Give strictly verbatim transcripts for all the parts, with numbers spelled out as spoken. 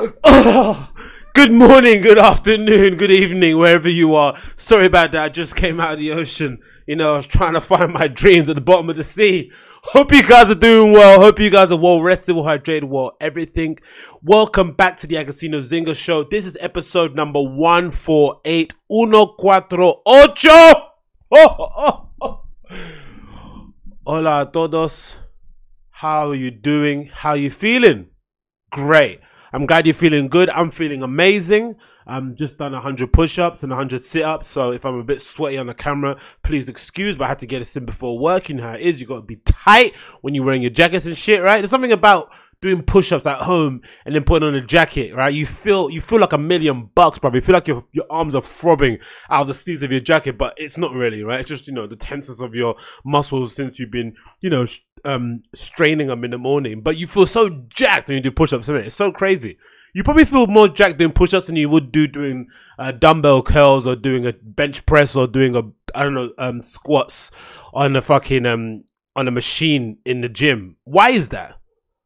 Oh, good morning, good afternoon, good evening, wherever you are. Sorry about that, I just came out of the ocean. You know, I was trying to find my dreams at the bottom of the sea. Hope you guys are doing well. Hope you guys are well rested, well hydrated, well everything. Welcome back to the Agostinho Zinga Show. This is episode number one forty-eight. one forty-eight. Oh, oh, oh. Hola a todos. How are you doing? How are you feeling? Great. I'm glad you're feeling good. I'm feeling amazing. I'm just done one hundred push-ups and one hundred sit-ups. So if I'm a bit sweaty on the camera, please excuse. But I had to get this in before work. You know how it is. You got to be tight when you're wearing your jackets and shit, right? There's something about doing push-ups at home and then putting on a jacket, right? You feel you feel like a million bucks, probably. You feel like your, your arms are throbbing out of the sleeves of your jacket, but it's not really, right? It's just, you know, the tenseness of your muscles since you've been, you know, um, straining them in the morning. But you feel so jacked when you do push-ups, isn't it? It's so crazy. You probably feel more jacked doing push-ups than you would do doing uh, dumbbell curls or doing a bench press or doing a, I don't know, um, squats on a fucking, um, on a machine in the gym. Why is that?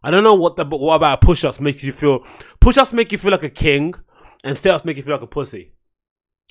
I don't know what the, but what about push-ups makes you feel, push-ups make you feel like a king and sit-ups make you feel like a pussy.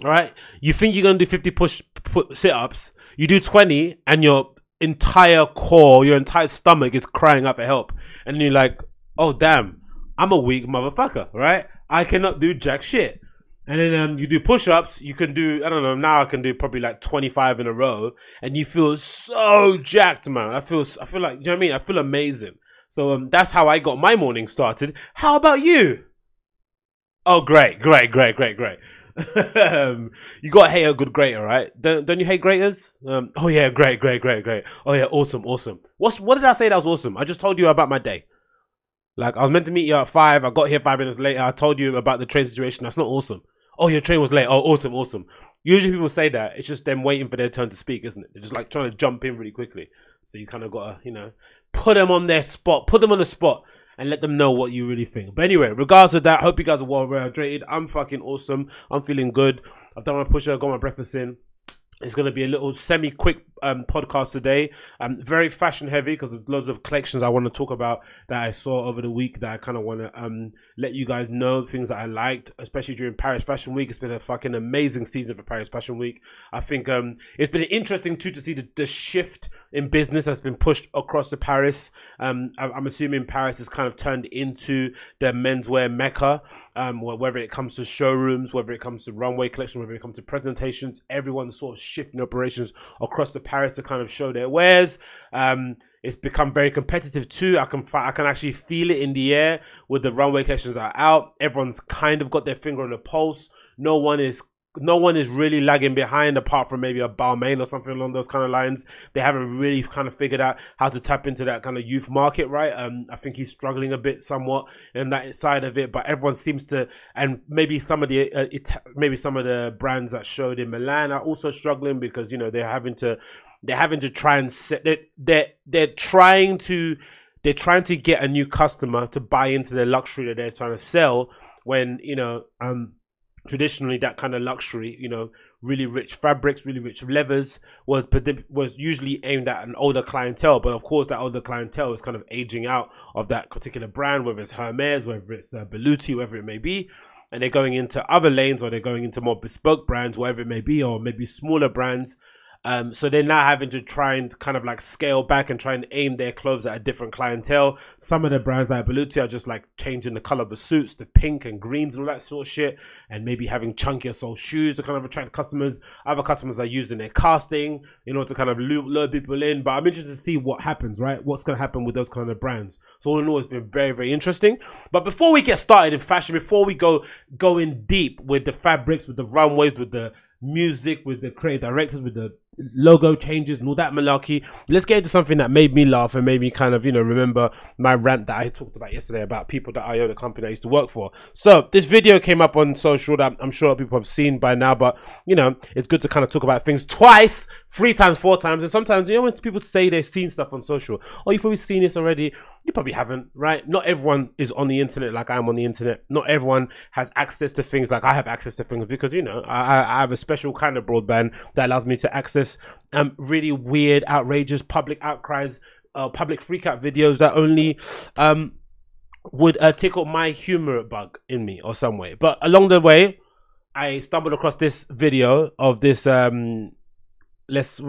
All right? You think you're going to do fifty push, push sit-ups, you do twenty and your entire core, your entire stomach is crying out for help. And you're like, oh damn, I'm a weak motherfucker, right? I cannot do jack shit. And then um, you do push-ups, you can do, I don't know, now I can do probably like twenty-five in a row and you feel so jacked, man. I feel, I feel like, you know what I mean? I feel amazing. So um, that's how I got my morning started. How about you? Oh, great, great, great, great, great. um, you got to hate a good greater, right? Don't, don't you hate greaters? Um, oh, yeah, great, great, great, great. Oh, yeah, awesome, awesome. What's, what did I say that was awesome? I just told you about my day. Like, I was meant to meet you at five. I got here five minutes later. I told you about the train situation. That's not awesome. Oh, your train was late. Oh, awesome, awesome. Usually people say that. It's just them waiting for their turn to speak, isn't it? They're just like trying to jump in really quickly. So you kind of got to, you know, put them on their spot, put them on the spot and let them know what you really think. But anyway, regardless of that, hope you guys are well hydrated. I'm fucking awesome. I'm feeling good. I've done my push-up, got my breakfast in. It's going to be a little semi-quick um, podcast today. Um, very fashion heavy because there's loads of collections I want to talk about that I saw over the week that I kind of want to um, let you guys know, things that I liked, especially during Paris Fashion Week. It's been a fucking amazing season for Paris Fashion Week. I think um, it's been interesting too to see the, the shift in business that's been pushed across to Paris. Um, I, I'm assuming Paris has kind of turned into their menswear mecca, um, whether it comes to showrooms, whether it comes to runway collection, whether it comes to presentations, everyone's sort of shifting operations across to Paris to kind of show their wares. Um, it's become very competitive too. I can I can actually feel it in the air with the runway collections that are out. Everyone's kind of got their finger on the pulse. No one is no one is really lagging behind apart from maybe a Balmain or something along those kind of lines. They haven't really kind of figured out how to tap into that kind of youth market, right? Um, I think he's struggling a bit somewhat in that side of it, but everyone seems to, and maybe some of the, uh, it, maybe some of the brands that showed in Milan are also struggling because, you know, they're having to, they're having to try and set, they're, they're, they're trying to, they're trying to get a new customer to buy into the luxury that they're trying to sell when, you know, um, traditionally that kind of luxury, you know, really rich fabrics, really rich leathers was was usually aimed at an older clientele. But of course that older clientele is kind of aging out of that particular brand, whether it's Hermès, whether it's uh, Belluti, whatever it may be, and they're going into other lanes or they're going into more bespoke brands, whatever it may be, or maybe smaller brands. Um, so they're now having to try and kind of like scale back and try and aim their clothes at a different clientele. Some of the brands like Belluti are just like changing the color of the suits to pink and greens and all that sort of shit, and maybe having chunkier sole shoes to kind of attract customers. Other customers are using their casting in order to kind of lure people in. But I'm interested to see what happens, right? What's going to happen with those kind of brands. So all in all, it's been very, very interesting. But before we get started in fashion, before we go go in deep with the fabrics, with the runways, with the music, with the creative directors, with the logo changes and all that malarkey, let's get into something that made me laugh and made me kind of, you know, remember my rant that I talked about yesterday about people dot i o, the company I used to work for. So this video came up on social that I'm sure people have seen by now, but you know, it's good to kind of talk about things twice, three times, four times. And sometimes, you know, when people say they've seen stuff on social, oh, you've probably seen this already, you probably haven't, right? Not everyone is on the internet like I'm on the internet. Not everyone has access to things like I have access to things, because, you know, I, I have a special kind of broadband that allows me to access Um, really weird, outrageous public outcries, uh, public freakout videos that only um, would uh, tickle my humor bug in me or some way. But along the way, I stumbled across this video of this um, less,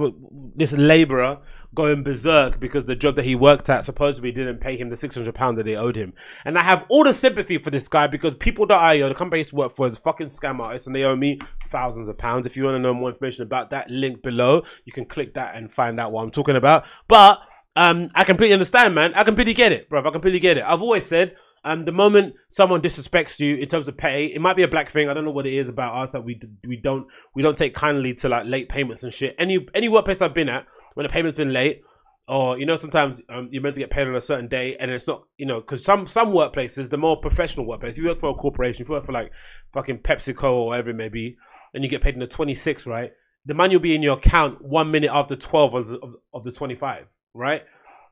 this labourer going berserk because the job that he worked at supposedly didn't pay him the six hundred pounds that they owed him. And I have all the sympathy for this guy because people dot i o, the company I used to work for, is a fucking scam artist and they owe me thousands of pounds. If you want to know more information about that, link below. You can click that and find out what I'm talking about. But um, I completely understand, man. I completely get it, bro. I completely get it. I've always said, Um, the moment someone disrespects you in terms of pay, it might be a black thing. I don't know what it is about us that we we don't we don't take kindly to like late payments and shit. Any any workplace I've been at, when a payment's been late, or you know sometimes um, you're meant to get paid on a certain day and it's not, you know, because some some workplaces, the more professional workplace, if you work for a corporation, if you work for like fucking PepsiCo or whatever it may be, and you get paid on the twenty-sixth, right? The money will be in your account one minute after twelve of the, of the twenty-five, right?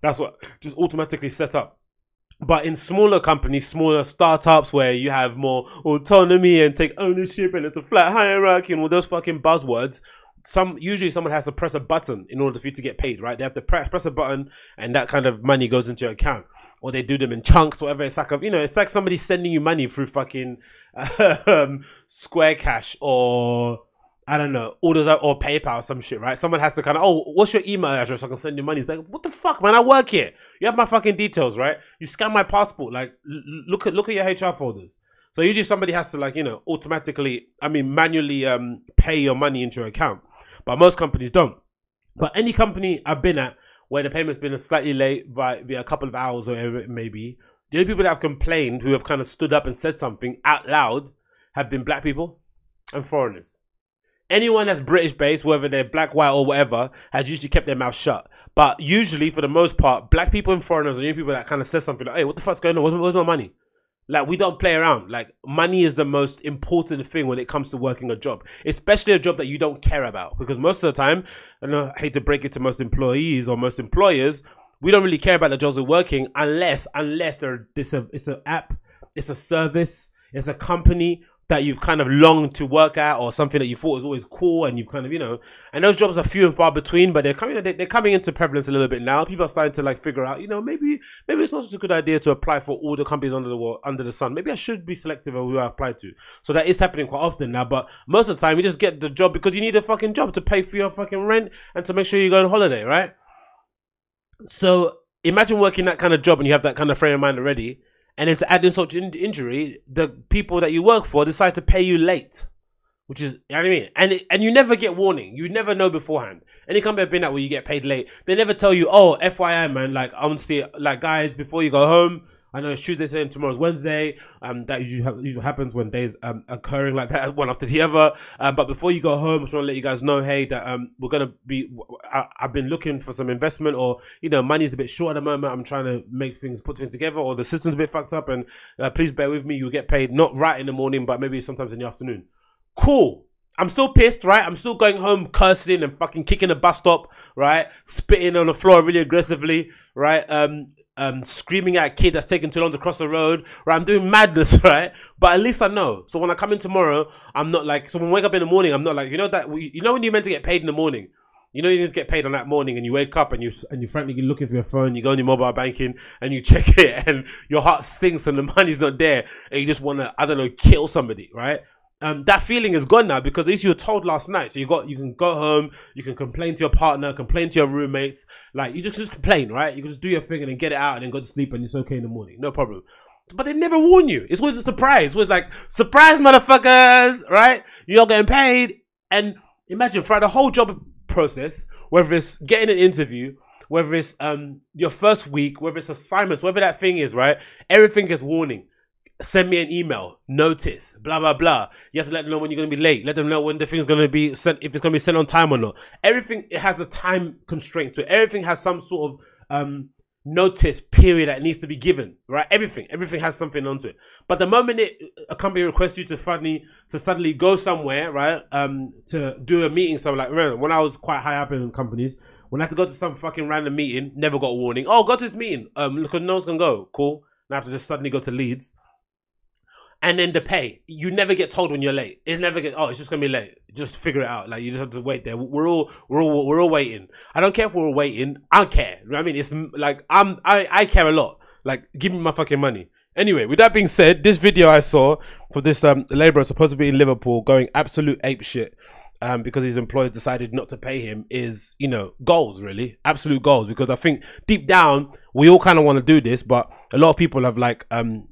That's what just automatically set up. But in smaller companies, smaller startups where you have more autonomy and take ownership and it's a flat hierarchy and all those fucking buzzwords, some usually someone has to press a button in order for you to get paid, right? They have to press, press a button and that kind of money goes into your account. Or they do them in chunks, whatever. It's like, a, you know, it's like somebody sending you money through fucking um, Square Cash or... I don't know, orders or PayPal or some shit, right? Someone has to kind of, oh, what's your email address so I can send you money? It's like, what the fuck, man? I work here. You have my fucking details, right? You scan my passport. Like, look at look at your H R folders. So usually somebody has to, like, you know, automatically, I mean, manually um, pay your money into your account. But most companies don't. But any company I've been at where the payment's been slightly late by a couple of hours or whatever it may be, the only people that have complained who have kind of stood up and said something out loud have been black people and foreigners. Anyone that's British-based, whether they're black, white, or whatever, has usually kept their mouth shut. But usually, for the most part, black people and foreigners are the people that kind of say something like, hey, what the fuck's going on? Where's, where's my money? Like, we don't play around. Like, money is the most important thing when it comes to working a job, especially a job that you don't care about. Because most of the time, and I hate to break it to most employees or most employers, we don't really care about the jobs we're working unless, unless they're, it's, a, it's an app, it's a service, it's a company that you've kind of longed to work at or something that you thought was always cool and you've kind of, you know, and those jobs are few and far between, but they're coming, they're coming into prevalence a little bit now. People are starting to like figure out, you know, maybe maybe it's not such a good idea to apply for all the companies under the world, under the sun. Maybe I should be selective of who I apply to. So that is happening quite often now, but most of the time you just get the job because you need a fucking job to pay for your fucking rent and to make sure you go on holiday, right? So imagine working that kind of job and you have that kind of frame of mind already. And then to add insult to injury, the people that you work for decide to pay you late, which is, you know what I mean? And it, and you never get warning. You never know beforehand. Any company I've been at where you get paid late, they never tell you, oh, F Y I, man, like, I want to see, like, guys, before you go home, I know it's Tuesday and tomorrow's Wednesday. Um, that usually, usually happens when days um occurring like that, one after the other. Um, but before you go home, I just want to let you guys know, hey, that um we're gonna be. I, I've been looking for some investment, or you know, money's a bit short at the moment. I'm trying to make things, put things together, or the system's a bit fucked up. And uh, please bear with me. You'll get paid not right in the morning, but maybe sometimes in the afternoon. Cool. I'm still pissed, right? I'm still going home cursing and fucking kicking a bus stop, right? Spitting on the floor really aggressively, right? Um. Um, screaming at a kid that's taking too long to cross the road, right? I'm doing madness, right? But at least I know. So when I come in tomorrow, I'm not like, so when I wake up in the morning, I'm not like, you know that, you know when you're meant to get paid in the morning, you know you need to get paid on that morning and you wake up and, you, and you're frantically looking for your phone, you go on your mobile banking and you check it and your heart sinks and the money's not there and you just want to, I don't know, kill somebody, right? Um, that feeling is gone now because at least you were told last night. So you got, you can go home, you can complain to your partner, complain to your roommates. Like you just, just complain, right? You can just do your thing and then get it out and then go to sleep and it's okay in the morning. No problem. But they never warn you. It's always a surprise. It's always like, surprise motherfuckers, right? You're not getting paid. And imagine throughout the whole job process, whether it's getting an interview, whether it's um your first week, whether it's assignments, whatever that thing is, right? Everything is warning. Send me an email, notice, blah, blah, blah. You have to let them know when you're going to be late. Let them know when the thing's going to be sent, if it's going to be sent on time or not. Everything, it has a time constraint to it. Everything has some sort of um, notice period that needs to be given, right? Everything, everything has something onto it. But the moment it, a company requests you to suddenly, to suddenly go somewhere, right, um, to do a meeting somewhere, like, remember, when I was quite high up in companies, when I had to go to some fucking random meeting, never got a warning. Oh, go to this meeting. Um, because no one's going to go. Cool. And I have to just suddenly go to Leeds. And then the pay, you never get told when you're late. It never get, oh, it's just gonna be late. Just figure it out. Like you just have to wait there. We're all, we're all, we're all waiting. I don't care if we're all waiting. I don't care. You know what I mean, it's like I'm, I, I care a lot. Like, give me my fucking money. Anyway, with that being said, this video I saw for this um, labourer supposed to be in Liverpool going absolute apeshit um, because his employers decided not to pay him is, you know, goals, really. Absolute goals. Because I think deep down, we all kind of want to do this, but a lot of people have like um,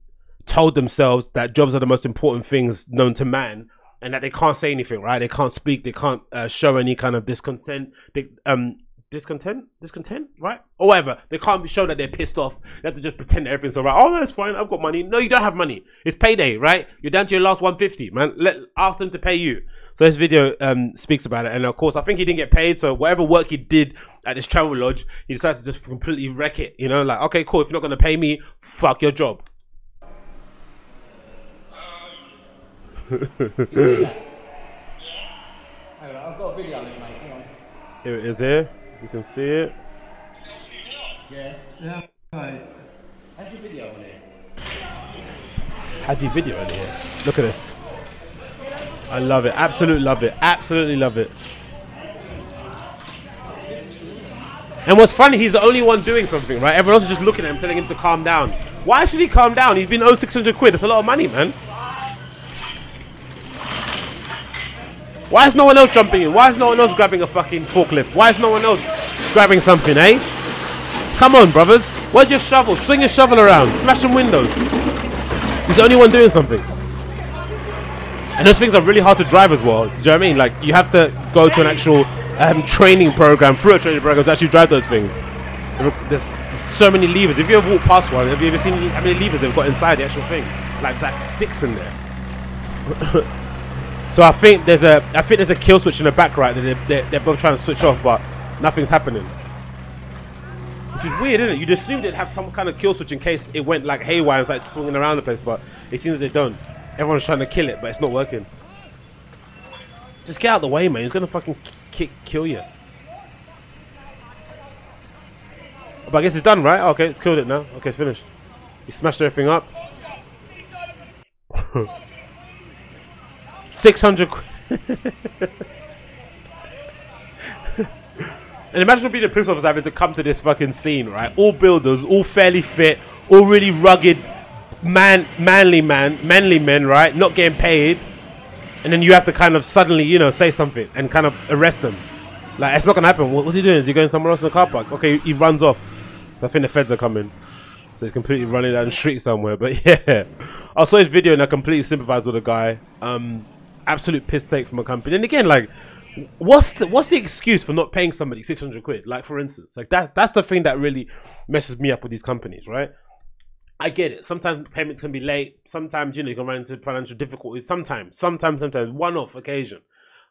told themselves that jobs are the most important things known to man and that they can't say anything, right? They can't speak. They can't uh, show any kind of discontent. They, um, discontent discontent right, or whatever. They can't show that they're pissed off. They have to just pretend that everything's all right. Oh, that's fine, I've got money. No, you don't have money. It's payday, right? You're down to your last one fifty, man. Let ask them to pay you. So this video um speaks about it, and of course I think he didn't get paid, so whatever work he did at this travel lodge, he decided to just completely wreck it, you know, like, okay, cool, if you're not going to pay me, fuck your job. You see that? Hang on, I've got a video of it, mate. Hang on. Here it is here. You can see it. Yeah. Yeah. Right. How'd you video on here? How'd you video on here? Look at this. I love it. Absolutely love it. Absolutely love it. And what's funny, he's the only one doing something, right? Everyone else is just looking at him, telling him to calm down. Why should he calm down? He's been owed six hundred quid. That's a lot of money, man. Why is no one else jumping in? Why is no one else grabbing a fucking forklift? Why is no one else grabbing something, eh? Come on, brothers. Where's your shovel? Swing your shovel around. Smash some windows. He's the only one doing something. And those things are really hard to drive as well. Do you know what I mean? Like, you have to go to an actual um, training program, through a training program, to actually drive those things. There's, there's so many levers. If you ever walked past one, have you ever seen how many levers they've got inside the actual thing? Like, it's like six in there. So I think there's a, I think there's a kill switch in the back, right? They're, they're, they're both trying to switch off, but nothing's happening. Which is weird, isn't it? You'd assume they'd have some kind of kill switch in case it went like haywire and started swinging around the place, but it seems that they don't. Everyone's trying to kill it, but it's not working. Just get out of the way, man. He's gonna fucking kick, kill you. But I guess it's done, right? Oh, okay, it's killed it now. Okay, it's finished. He smashed everything up. six hundred quid. And imagine being a police officer having to come to this fucking scene, right? All builders, all fairly fit, all really rugged, man, manly man, manly men, right? Not getting paid. And then you have to kind of suddenly, you know, say something and kind of arrest them. Like, it's not going to happen. What, what's he doing? Is he going somewhere else in the car park? Okay, he runs off. I think the feds are coming. So he's completely running down the street somewhere. But yeah, I saw his video and I completely sympathized with the guy. Um... absolute piss take from a company. And again, like, what's the what's the excuse for not paying somebody six hundred quid? Like, for instance, like, that's that's the thing that really messes me up with these companies, right? I get it, sometimes payments can be late, sometimes, you know, you can run into financial difficulties, sometimes sometimes sometimes one-off occasion,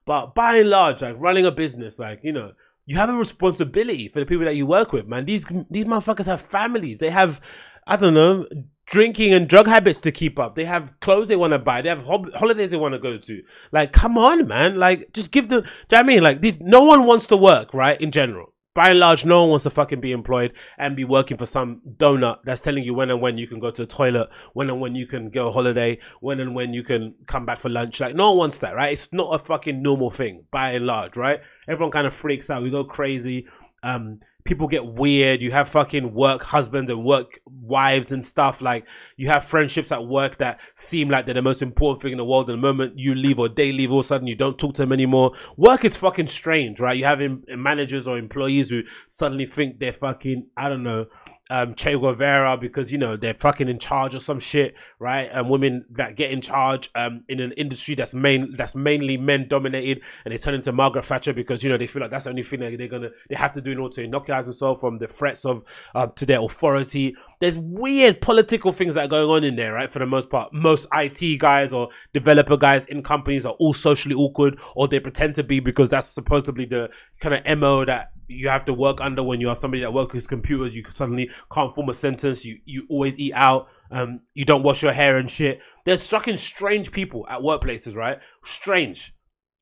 but by and large, like, running a business, like, you know, you have a responsibility for the people that you work with, man. These these motherfuckers have families, they have, I don't know, drinking and drug habits to keep up. They have clothes they want to buy. They have ho holidays they want to go to. Like, come on, man. Like, just give them... Do you know what I mean? Like, they, no one wants to work, right, in general. By and large, no one wants to fucking be employed and be working for some donut that's telling you when and when you can go to the toilet, when and when you can go on holiday, when and when you can come back for lunch. Like, no one wants that, right? It's not a fucking normal thing, by and large, right? Everyone kind of freaks out. We go crazy. Um... People get weird. You have fucking work husbands and work wives and stuff. Like, you have friendships at work that seem like they're the most important thing in the world, and the moment you leave or they leave, all of a sudden you don't talk to them anymore. Work is fucking strange, right? You have in, in managers or employees who suddenly think they're fucking, I don't know, um Che Guevara, because, you know, they're fucking in charge or some shit, right? And women that get in charge um in an industry that's main that's mainly men dominated, and they turn into Margaret Thatcher because, you know, they feel like that's the only thing that they're gonna they have to do in order to inoculate themselves from the threats of uh, to their authority. There's weird political things that are going on in there, right? For the most part, most I T guys or developer guys in companies are all socially awkward, or they pretend to be, because that's supposedly the kind of M O that you have to work under when you are somebody that works with computers. You suddenly can't form a sentence. You you always eat out. Um, you don't wash your hair and shit. There's fucking strange people at workplaces, right? Strange,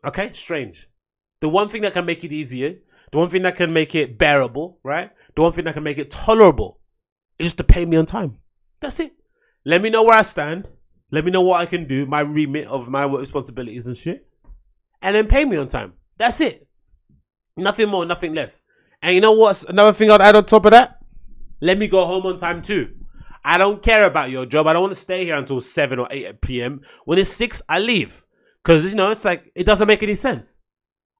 okay? Strange. The one thing that can make it easier, the one thing that can make it bearable, right? The one thing that can make it tolerable is just to pay me on time. That's it. Let me know where I stand. Let me know what I can do, my remit of my work responsibilities and shit, and then pay me on time. That's it. Nothing more, nothing less. And you know what's another thing I'd add on top of that? Let me go home on time too. I don't care about your job. I don't want to stay here until seven or eight p m When it's six, I leave. Because, you know, it's like, it doesn't make any sense.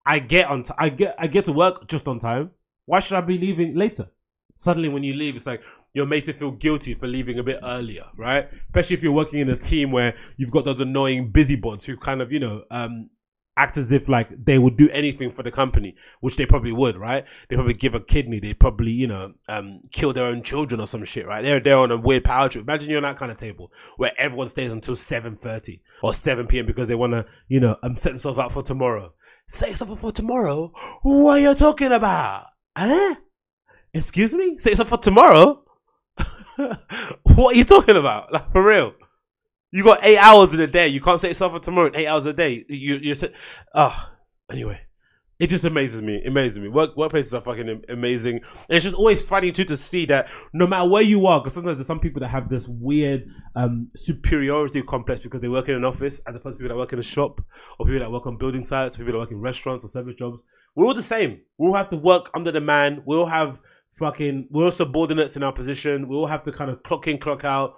I get on t I get I get to work just on time. Why should I be leaving later? Suddenly when you leave, it's like you're made to feel guilty for leaving a bit earlier, right? Especially if you're working in a team where you've got those annoying busybodies who kind of, you know, um, act as if like they would do anything for the company, which they probably would, right? They probably give a kidney. They probably, you know, um, kill their own children or some shit, right? They're, they're on a weird power trip. Imagine you're on that kind of table where everyone stays until seven thirty or seven p m because they want to, you know, um, set themselves up for tomorrow. Set yourself up for tomorrow? What are you talking about? Huh? Excuse me? Say something for tomorrow? What are you talking about? Like, for real. You got eight hours in a day. You can't say something for tomorrow in eight hours a day. You, you said, oh, anyway. It just amazes me. Amazes me. Work, workplaces are fucking amazing. And it's just always funny, too, to see that no matter where you are, because sometimes there's some people that have this weird um, superiority complex because they work in an office as opposed to people that work in a shop or people that work on building sites, people that work in restaurants or service jobs. We're all the same. We all have to work under the man. We all have... Fucking, we're all subordinates in our position. We all have to kind of clock in, clock out.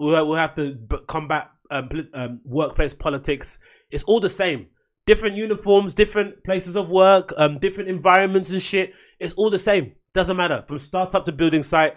We'll, we'll have to combat um, um, workplace politics. It's all the same. Different uniforms, different places of work, um, different environments and shit. It's all the same. Doesn't matter. From startup to building site,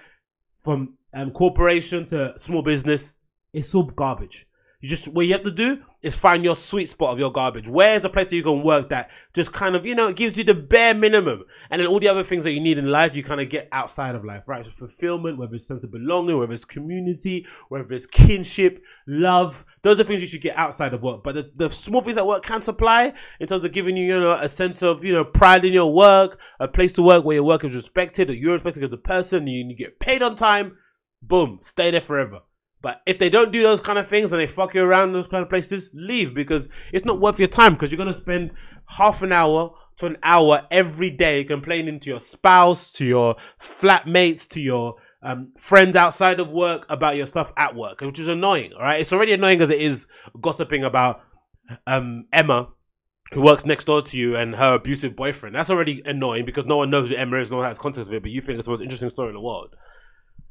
from um, corporation to small business, it's all garbage. You just, what you have to do is find your sweet spot of your garbage. Where's a place that you can work that just kind of, you know, it gives you the bare minimum. And then all the other things that you need in life, you kind of get outside of life, right? So fulfillment, whether it's sense of belonging, whether it's community, whether it's kinship, love. Those are things you should get outside of work. But the, the small things that work can supply in terms of giving you, you know, a sense of, you know, pride in your work, a place to work where your work is respected, that you're respected as a person, you, you get paid on time, boom, stay there forever. But if they don't do those kind of things and they fuck you around those kind of places, leave, because it's not worth your time, because you're going to spend half an hour to an hour every day complaining to your spouse, to your flatmates, to your um, friends outside of work about your stuff at work, which is annoying, all right? It's already annoying as it is gossiping about um, Emma, who works next door to you, and her abusive boyfriend. That's already annoying because no one knows who Emma is, no one has context of it, but you think it's the most interesting story in the world.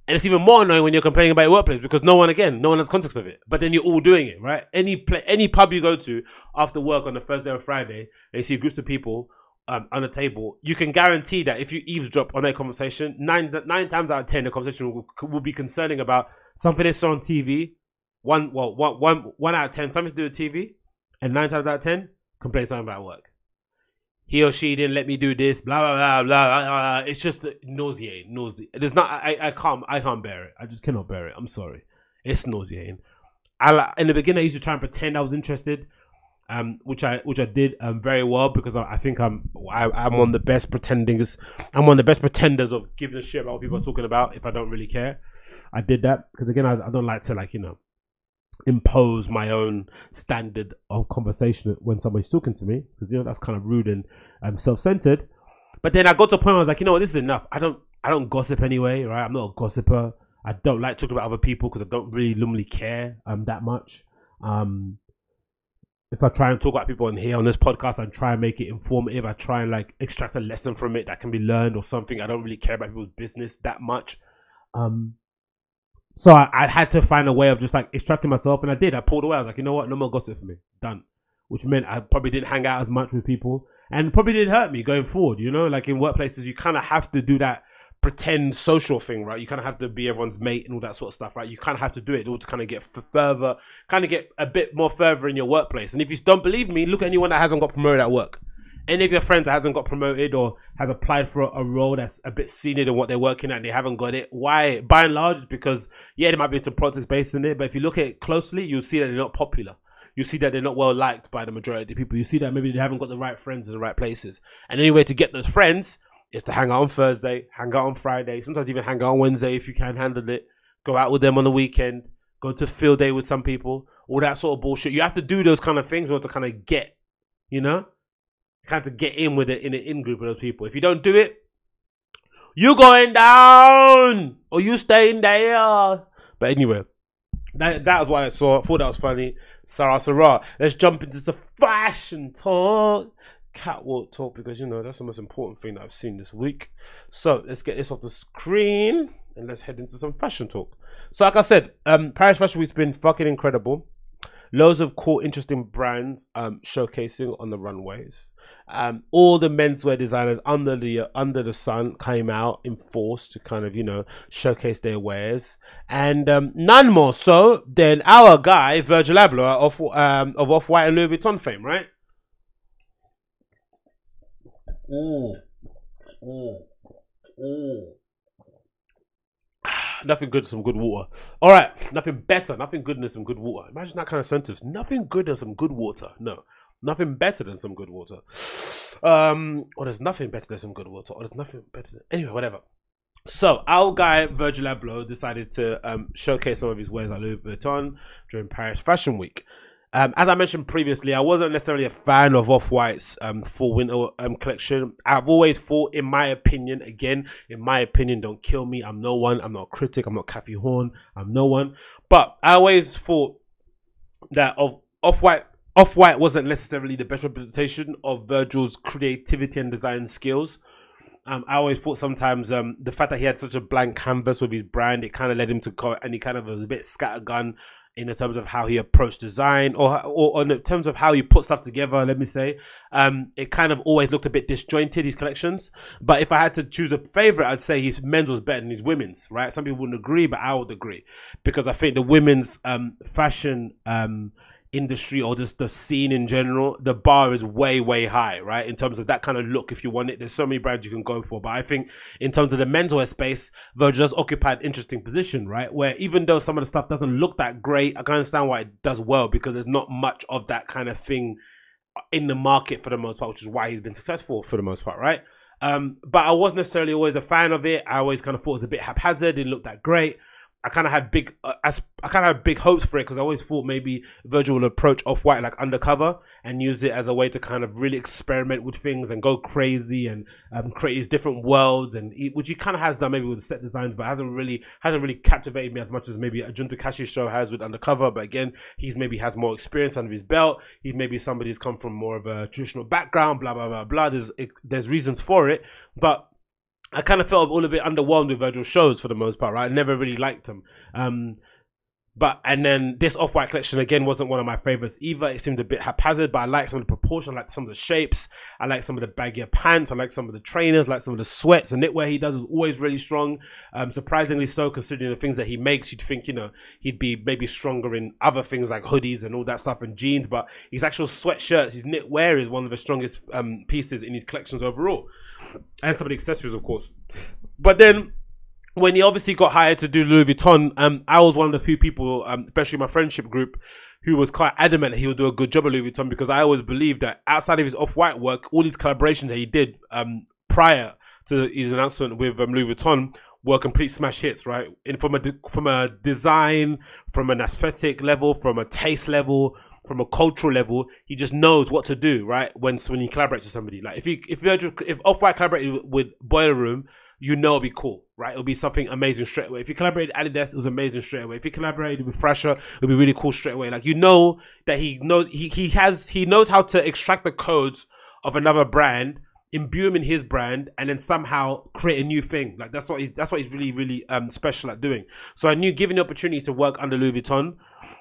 And it's even more annoying when you're complaining about your workplace because no one, again, no one has context of it. But then you're all doing it, right? Any play, any pub you go to after work on a Thursday or Friday, and you see groups of people um, on a table, you can guarantee that if you eavesdrop on their conversation, nine nine times out of ten, the conversation will, will be concerning about something they saw on T V. One, well, one, one, one out of ten, something to do with T V, and nine times out of ten, complain something about work. He or she didn't let me do this, blah, blah, blah, blah, blah, blah. It's just nauseating, nauseating. It's not, I, I can't, I can't bear it. I just cannot bear it. I'm sorry. It's nauseating. I, in the beginning, I used to try and pretend I was interested, um, which I, which I did um, very well because I, I think I'm, I, I'm one of the best pretenders. I'm one of the best pretenders of giving a shit about what people are talking about if I don't really care. I did that because, again, I, I don't like to, like, you know, impose my own standard of conversation when somebody's talking to me, because, you know, that's kind of rude and um, self-centered. But then I got to a point where I was like, you know what, this is enough. I don't I don't gossip anyway, right? I'm not a gossiper. I don't like talking about other people because I don't really normally care um, that much. Um, if I try and talk about people on here on this podcast, I try and make it informative. I try and like extract a lesson from it that can be learned or something. I don't really care about people's business that much. Um So I, I had to find a way of just like extracting myself, and I did. I pulled away. I was like, you know what? No more gossip for me. Done. Which meant I probably didn't hang out as much with people, and probably did hurt me going forward. You know, like in workplaces, you kind of have to do that pretend social thing, right? You kind of have to be everyone's mate and all that sort of stuff, right? You kind of have to do it in order to kind of get further, kind of get a bit more further in your workplace. And if you don't believe me, look at anyone that hasn't got promoted at work. Any of your friends that hasn't got promoted or has applied for a role that's a bit senior than what they're working at and they haven't got it, why? By and large, because, yeah, there might be some politics based in it, but if you look at it closely, you'll see that they're not popular. You'll see that they're not well-liked by the majority of people. You see that maybe they haven't got the right friends in the right places. And the only way to get those friends is to hang out on Thursday, hang out on Friday, sometimes even hang out on Wednesday if you can handle it, go out with them on the weekend, go to field day with some people, all that sort of bullshit. You have to do those kind of things in order to kind of get, you know? Kind of get in with it in an in group of those people. If you don't do it, you going down or you staying there. But anyway, that that was what I saw. I thought that was funny. Sarah, Sarah. Let's jump into some fashion talk, catwalk talk, because you know that's the most important thing that I've seen this week. So let's get this off the screen and let's head into some fashion talk. So like I said, um, Paris Fashion Week's been fucking incredible. Loads of cool, interesting brands um, showcasing on the runways. Um, all the menswear designers under the under the sun came out in force to kind of, you know, showcase their wares, and um, none more so than our guy Virgil Abloh of um, of Off-White and Louis Vuitton fame, right? Mm. Mm. Mm. Nothing good, some good water. All right, nothing better, nothing good than some good water. Imagine that kind of sentence. Nothing good than some good water. No, nothing better than some good water. Um, or there's nothing better than some good water. Or there's nothing better than... Anyway, whatever. So our guy Virgil Abloh decided to um, showcase some of his wares at Louis Vuitton during Paris Fashion Week. Um, as I mentioned previously, I wasn't necessarily a fan of Off-White's um, fall winter um, collection. I've always thought, in my opinion, again, in my opinion, don't kill me. I'm no one. I'm not a critic. I'm not Kathy Horn. I'm no one. But I always thought that of Off-White, Off-White wasn't necessarily the best representation of Virgil's creativity and design skills. Um, I always thought sometimes um, the fact that he had such a blank canvas with his brand, it kind of led him to go, and he kind of was a bit scattergun in terms of how he approached design, or, or, or in terms of how he put stuff together, let me say. Um, it kind of always looked a bit disjointed, his collections. But if I had to choose a favourite, I'd say his men's was better than his women's, right? Some people wouldn't agree, but I would agree. Because I think the women's um, fashion um, industry, or just the scene in general, the bar is way, way high, right? In terms of that kind of look, if you want it, there's so many brands you can go for. But I think in terms of the menswear space, Virgil just occupied an interesting position, right? Where even though some of the stuff doesn't look that great, I can understand why it does well, because there's not much of that kind of thing in the market for the most part, which is why he's been successful for the most part, right? Um, but I wasn't necessarily always a fan of it. I always kind of thought it was a bit haphazard, didn't look that great. I kind of had big, uh, I, I kind of had big hopes for it, because I always thought maybe Virgil would approach Off-White like Undercover and use it as a way to kind of really experiment with things and go crazy and um, create these different worlds, and he, which he kind of has done maybe with set designs, but hasn't really hasn't really captivated me as much as maybe Jun Takashi's show has with Undercover. But again, he's maybe has more experience under his belt. He's maybe somebody who's come from more of a traditional background. Blah blah blah blah. There's it, there's reasons for it, but I kind of felt all a bit underwhelmed with Virgil's shows for the most part, right? I never really liked them. Um, but, and then this Off-White collection, again, wasn't one of my favorites either. It seemed a bit haphazard, but I liked some of the proportion, I liked some of the shapes, I liked some of the baggier pants, I liked some of the trainers, I liked some of the sweats. The knitwear he does is always really strong, um, surprisingly so, considering the things that he makes. You'd think, you know, he'd be maybe stronger in other things like hoodies and all that stuff and jeans, but his actual sweatshirts, his knitwear is one of the strongest um, pieces in his collections overall. And some of the accessories, of course. But then, when he obviously got hired to do Louis Vuitton, um, I was one of the few people, um, especially my friendship group, who was quite adamant that he would do a good job at Louis Vuitton, because I always believed that outside of his Off-White work, all these collaborations that he did um, prior to his announcement with um, Louis Vuitton were complete smash hits, right? And from a from a design, from an aesthetic level, from a taste level, from a cultural level, he just knows what to do, right? When when he collaborates with somebody, like if he if if Off-White collaborated with Boiler Room, you know it'll be cool, right? It'll be something amazing straight away. If you collaborated with Adidas, it was amazing straight away. If you collaborated with Thrasher, it'll be really cool straight away. Like, you know that he knows he he has he knows how to extract the codes of another brand, imbue him in his brand, and then somehow create a new thing. Like, that's what he's that's what he's really really um special at doing. So I knew, given the opportunity to work under Louis Vuitton,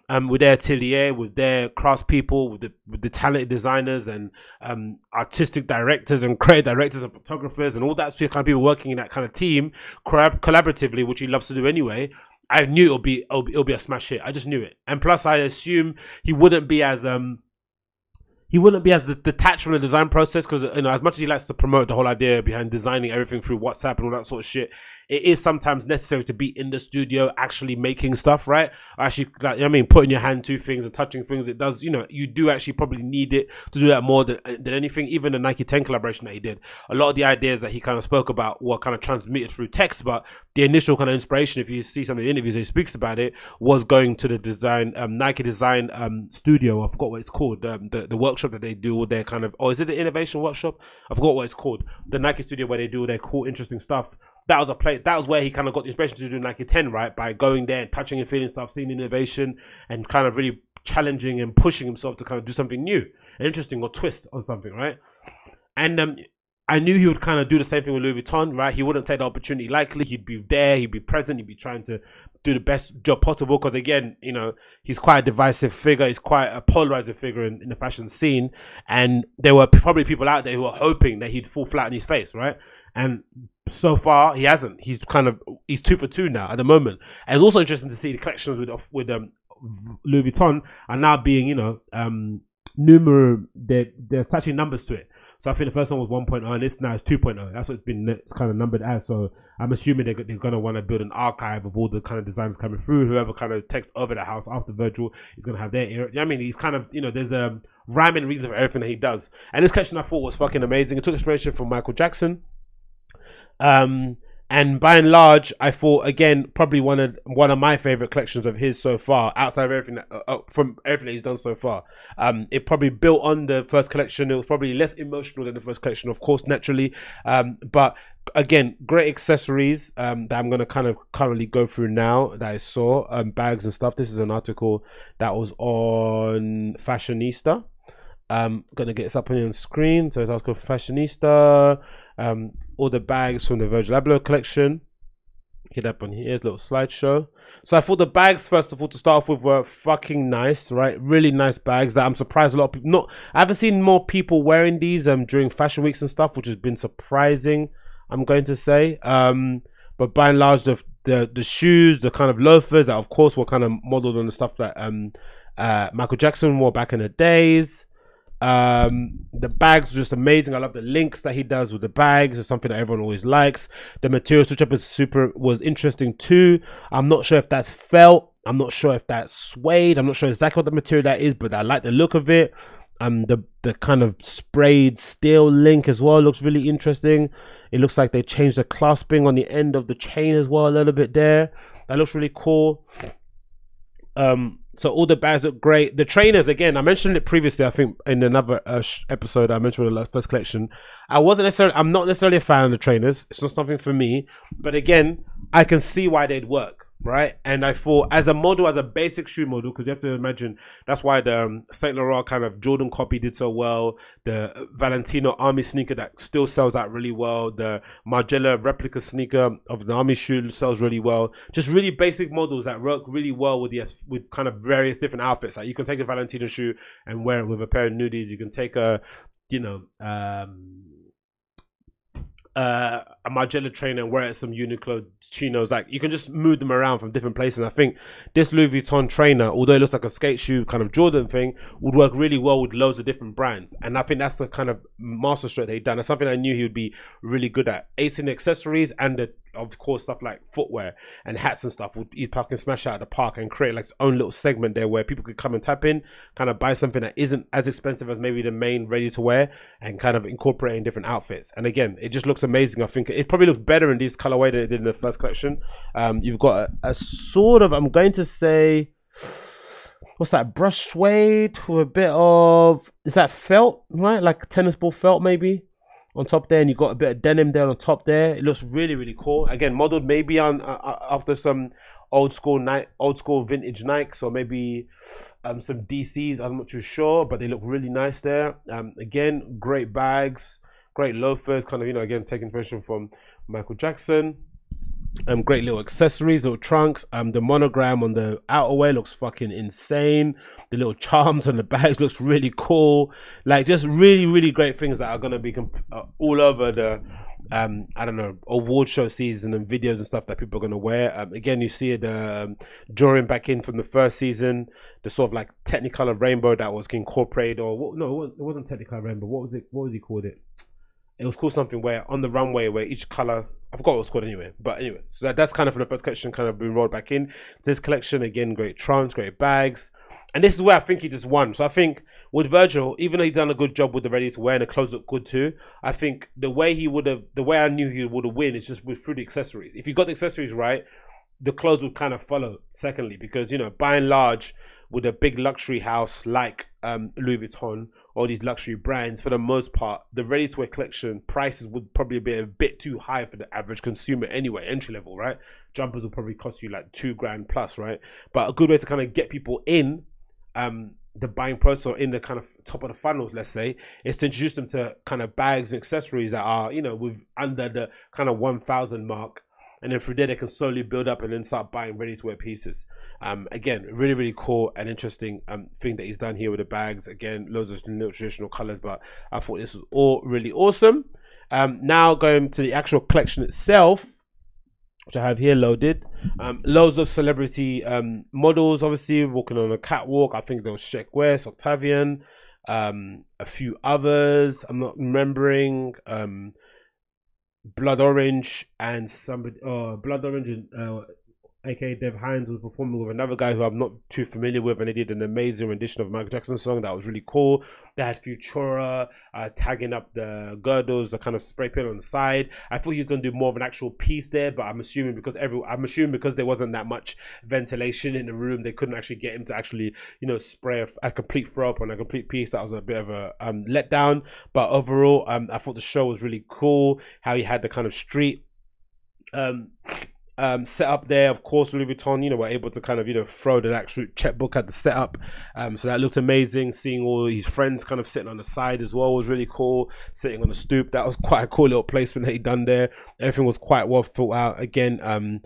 um with their atelier, with their craftspeople, with the with the talented designers and um artistic directors and creative directors and photographers and all that kind of people working in that kind of team collaboratively, which he loves to do anyway, I knew it'll be it'll be, it'll be a smash hit. I just knew it. And plus, I assume he wouldn't be as um He wouldn't be as detached from the design process, because, you know, as much as he likes to promote the whole idea behind designing everything through WhatsApp and all that sort of shit, it is sometimes necessary to be in the studio actually making stuff, right? Actually, like, I mean, putting your hand to things and touching things. It does, you know, you do actually probably need it to do that more than, than anything. Even the Nike ten collaboration that he did, a lot of the ideas that he kind of spoke about were kind of transmitted through text, but the initial kind of inspiration, if you see some of the interviews that he speaks about it, was going to the design, um, Nike design um, studio. I forgot what it's called, um, the, the workshop that they do all their kind of, oh, is it the innovation workshop? I forgot what it's called. The Nike studio where they do all their cool, interesting stuff. That was a place, that was where he kind of got the inspiration to do Nike ten, right? By going there and touching and feeling stuff, seeing innovation and kind of really challenging and pushing himself to kind of do something new and interesting or twist on something, right? And um, I knew he would kind of do the same thing with Louis Vuitton, right? He wouldn't take the opportunity likely. He'd be there, he'd be present, he'd be trying to do the best job possible because, again, you know, he's quite a divisive figure. He's quite a polarizing figure in, in the fashion scene. And there were probably people out there who were hoping that he'd fall flat on his face, right? And so far, he hasn't. He's kind of, he's two for two now at the moment. And it's also interesting to see the collections with with um, Louis Vuitton are now being, you know, um, numero, they're, they're attaching numbers to it. So I think the first one was one point oh and this now is two point oh. That's what it's been it's kind of numbered as. So I'm assuming they're, they're going to want to build an archive of all the kind of designs coming through. Whoever kind of takes over the house after Virgil is going to have their era. I mean, he's kind of, you know, there's a rhyme and reason for everything that he does. And this collection I thought was fucking amazing. It took inspiration from Michael Jackson. Um... And by and large, I thought, again, probably one of one of my favorite collections of his so far, outside of everything that, uh, from everything that he's done so far. Um, it probably built on the first collection. It was probably less emotional than the first collection, of course, naturally. Um, but again, great accessories um, that I'm going to kind of currently go through now that I saw, um, bags and stuff. This is an article that was on Fashionista. I'm going to get this up on the screen. So it's article for Fashionista. Um, all the bags from the Virgil Abloh collection. Get up on here's a little slideshow. So I thought the bags, first of all, to start off with, were fucking nice, right? Really nice bags that I'm surprised a lot of people not. I haven't seen more people wearing these um during fashion weeks and stuff, which has been surprising. I'm going to say, um, but by and large, the the, the shoes, the kind of loafers that, of course, were kind of modelled on the stuff that um uh Michael Jackson wore back in the days. Um, the bags were just amazing. I love the links that he does with the bags. It's something that everyone always likes. The material switch up is super, was interesting too. I'm not sure if that's felt. I'm not sure if that's suede. I'm not sure exactly what the material that is, but I like the look of it. Um, the, the kind of sprayed steel link as well looks really interesting. It looks like they changed the clasping on the end of the chain as well a little bit there. That looks really cool. Um, so all the bags look great. The trainers, again, I mentioned it previously, I think in another uh, episode I mentioned in the first collection. I wasn't necessarily, I'm not necessarily a fan of the trainers. It's not something for me, but again, I can see why they'd work, right? And I thought, as a model, as a basic shoe model, because you have to imagine, that's why the um, Saint Laurent kind of Jordan copy did so well. The Valentino army sneaker that still sells out really well. The Margiela replica sneaker of the army shoe sells really well. Just really basic models that work really well with the, with kind of various different outfits. Like you can take a Valentino shoe and wear it with a pair of nudies. You can take a, you know, um... Uh, a Margiela trainer and wear some Uniqlo chinos. Like you can just move them around from different places. I think this Louis Vuitton trainer, although it looks like a skate shoe kind of Jordan thing, would work really well with loads of different brands. And I think that's the kind of masterstroke they've done. That's something I knew he would be really good at. Ace in accessories and the, of course, stuff like footwear and hats and stuff. He'd fucking smash out of the park and create like his own little segment there where people could come and tap in, kind of buy something that isn't as expensive as maybe the main ready to wear, and kind of incorporate in different outfits. And again, it just looks amazing. I think it probably looks better in this colorway than it did in the first collection. Um, you've got a, a sort of, I'm going to say, what's that, brush suede with a bit of, is that felt, right? Like tennis ball felt maybe on top there, and you've got a bit of denim there on top there. It looks really, really cool. Again, modeled maybe on uh, after some old school night, old school vintage Nikes, or maybe um, some D Cs. I'm not too sure, but they look really nice there. Um, again, great bags, great loafers, kind of, you know, again, taking inspiration from Michael Jackson. Um, great little accessories, little trunks. Um, the monogram on the outerwear looks fucking insane. The little charms on the bags looks really cool. Like, just really, really great things that are going to be comp uh, all over the, um, I don't know, award show season and videos and stuff that people are going to wear. Um, again, you see the um, drawing back in from the first season, the sort of like Technicolor rainbow that was incorporated, or what, no, it wasn't Technicolor rainbow. What was it? What was he called it? It was called something where on the runway where each color, I forgot what it was called anyway. But anyway, so that, that's kind of from the first collection kind of been rolled back in. This collection, again, great trunks, great bags. And this is where I think he just won. So I think with Virgil, even though he's done a good job with the ready-to-wear and the clothes look good too, I think the way he would have, the way I knew he would have win is just with through the accessories. If you got the accessories right, the clothes would kind of follow. Secondly, because, you know, by and large, with a big luxury house like um, Louis Vuitton, all these luxury brands, for the most part, the ready-to-wear collection prices would probably be a bit too high for the average consumer anyway, entry level, right? Jumpers will probably cost you like two grand plus, right? But a good way to kind of get people in um, the buying process, or in the kind of top of the funnels, let's say, is to introduce them to kind of bags and accessories that are, you know, with under the kind of one thousand mark. And then through there, they can slowly build up and then start buying ready-to-wear pieces. Um, again, really, really cool and interesting um, thing that he's done here with the bags. Again, loads of traditional colors, but I thought this was all really awesome. Um, now going to the actual collection itself, which I have here loaded. Um, loads of celebrity um, models, obviously, walking on a catwalk. I think there was Sheck West, Octavian, um, a few others. I'm not remembering. Um, Blood Orange and somebody, uh, Blood Orange and uh, aka Dev Hines was performing with another guy who I'm not too familiar with, and they did an amazing rendition of Michael Jackson song that was really cool. They had Futura uh, tagging up the girdles, the kind of spray paint on the side. I thought he was gonna do more of an actual piece there, but I'm assuming because every I'm assuming because there wasn't that much ventilation in the room, they couldn't actually get him to actually, you know, spray a, a complete throw up on a complete piece. That was a bit of a um, letdown. But overall, um, I thought the show was really cool. How he had the kind of street. Um, Um, set up there, of course, Louis Vuitton, you know, were able to kind of, you know, throw the actual checkbook at the setup. Um, so that looked amazing. Seeing all his friends kind of sitting on the side as well was really cool. Sitting on the stoop, that was quite a cool little placement that he done there. Everything was quite well thought out. Again, um,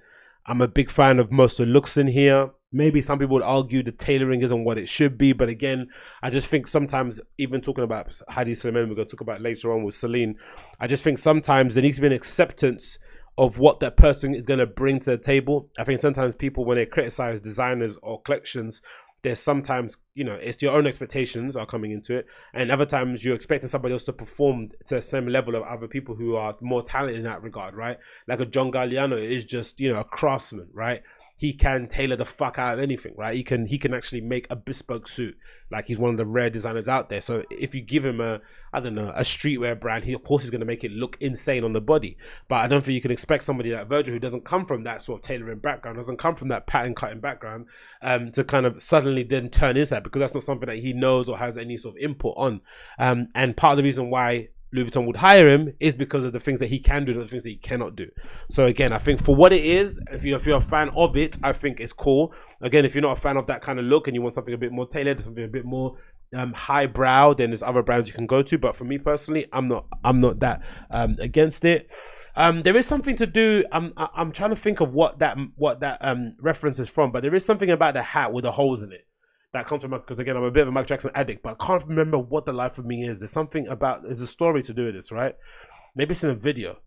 I'm a big fan of most of the looks in here. Maybe some people would argue the tailoring isn't what it should be, but again, I just think sometimes, even talking about Hadi Suleiman, we're going to talk about later on with Celine, I just think sometimes there needs to be an acceptance of what that person is going to bring to the table. I think sometimes people, when they criticize designers or collections, there's sometimes, you know, it's your own expectations are coming into it. And other times you're expecting somebody else to perform to the same level of other people who are more talented in that regard, right? Like a John Galliano is just, you know, a craftsman, right? He can tailor the fuck out of anything, right? He can he can actually make a bespoke suit. Like, he's one of the rare designers out there. So if you give him a, I don't know, a streetwear brand, he of course is going to make it look insane on the body. But I don't think you can expect somebody like Virgil, who doesn't come from that sort of tailoring background, doesn't come from that pattern cutting background, um, to kind of suddenly then turn into that, because that's not something that he knows or has any sort of input on. Um, and part of the reason why Louis Vuitton would hire him is because of the things that he can do and the things that he cannot do. So again, I think for what it is, if you're, if you're a fan of it, I think it's cool. Again, if you're not a fan of that kind of look and you want something a bit more tailored, something a bit more um, highbrow, then there's other brands you can go to. But for me personally, I'm not I'm not that um, against it. Um, there is something to do. I'm I'm trying to think of what that what that um, reference is from, but there is something about the hat with the holes in it. That comes from, because again, I'm a bit of a Michael Jackson addict, but I can't remember what the life of me is. There's something about, there's a story to do with this, right? Maybe it's in a video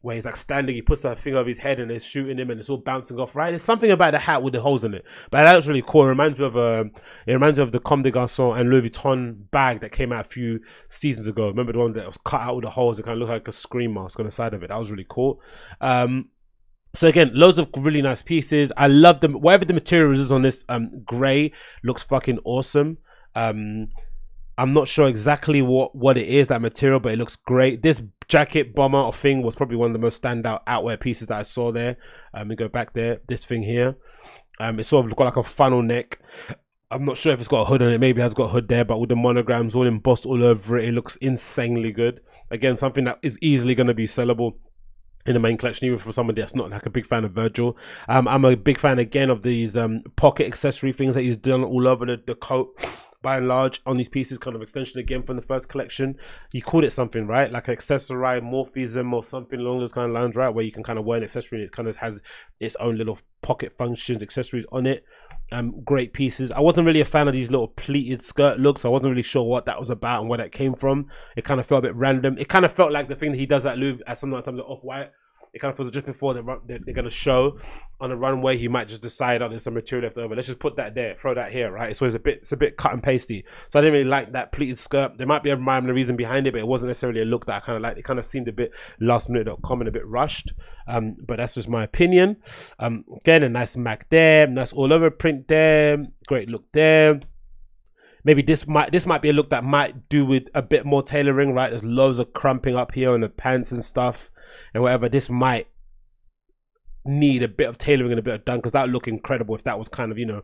where he's like standing, he puts that thing over his head and they're shooting him and it's all bouncing off, right? There's something about the hat with the holes in it. But that was really cool. It reminds me of, uh, it reminds me of the Comme des Garçons and Louis Vuitton bag that came out a few seasons ago. Remember the one that was cut out with the holes? It kind of looked like a screen mask on the side of it. That was really cool. Um, So again, loads of really nice pieces. I love them. Whatever the material is on this, um, grey looks fucking awesome. Um, I'm not sure exactly what, what it is, that material, but it looks great. This jacket bomber or thing was probably one of the most standout outwear pieces that I saw there. Um, let me go back there. This thing here. Um, it's sort of got like a funnel neck. I'm not sure if it's got a hood on it. Maybe it has got a hood there, but with the monograms all embossed all over it, it looks insanely good. Again, something that is easily going to be sellable in the main collection, even for somebody that's not like a big fan of Virgil. Um, I'm a big fan again of these um, pocket accessory things that he's done all over the, the coat, by and large, on these pieces, kind of extension again from the first collection. He called it something, right? Like accessorized morphism or something along those kind of lines, right? Where you can kind of wear an accessory and it kind of has its own little pocket functions, accessories on it. Um, great pieces. I wasn't really a fan of these little pleated skirt looks. I wasn't really sure what that was about and where that came from. It kind of felt a bit random. It kind of felt like the thing that he does at Louis, at sometimes at Off-White. It kind of feels just before they're, they're, they're going to show on the runway, he might just decide, oh, there's some material left over, let's just put that there, throw that here, right? So it's a bit it's a bit cut and pasty. So I didn't really like that pleated skirt. There might be a rhyme and a reason behind it, but it wasn't necessarily a look that I kind of liked. It kind of seemed a bit last minute dot com and a bit rushed, um, but that's just my opinion. Um, again, a nice Mac there, nice all over print there, great look there. Maybe this might this might be a look that might do with a bit more tailoring, right? There's loads of crumping up here on the pants and stuff and whatever. This might need a bit of tailoring and a bit of done, because that would look incredible if that was kind of, you know,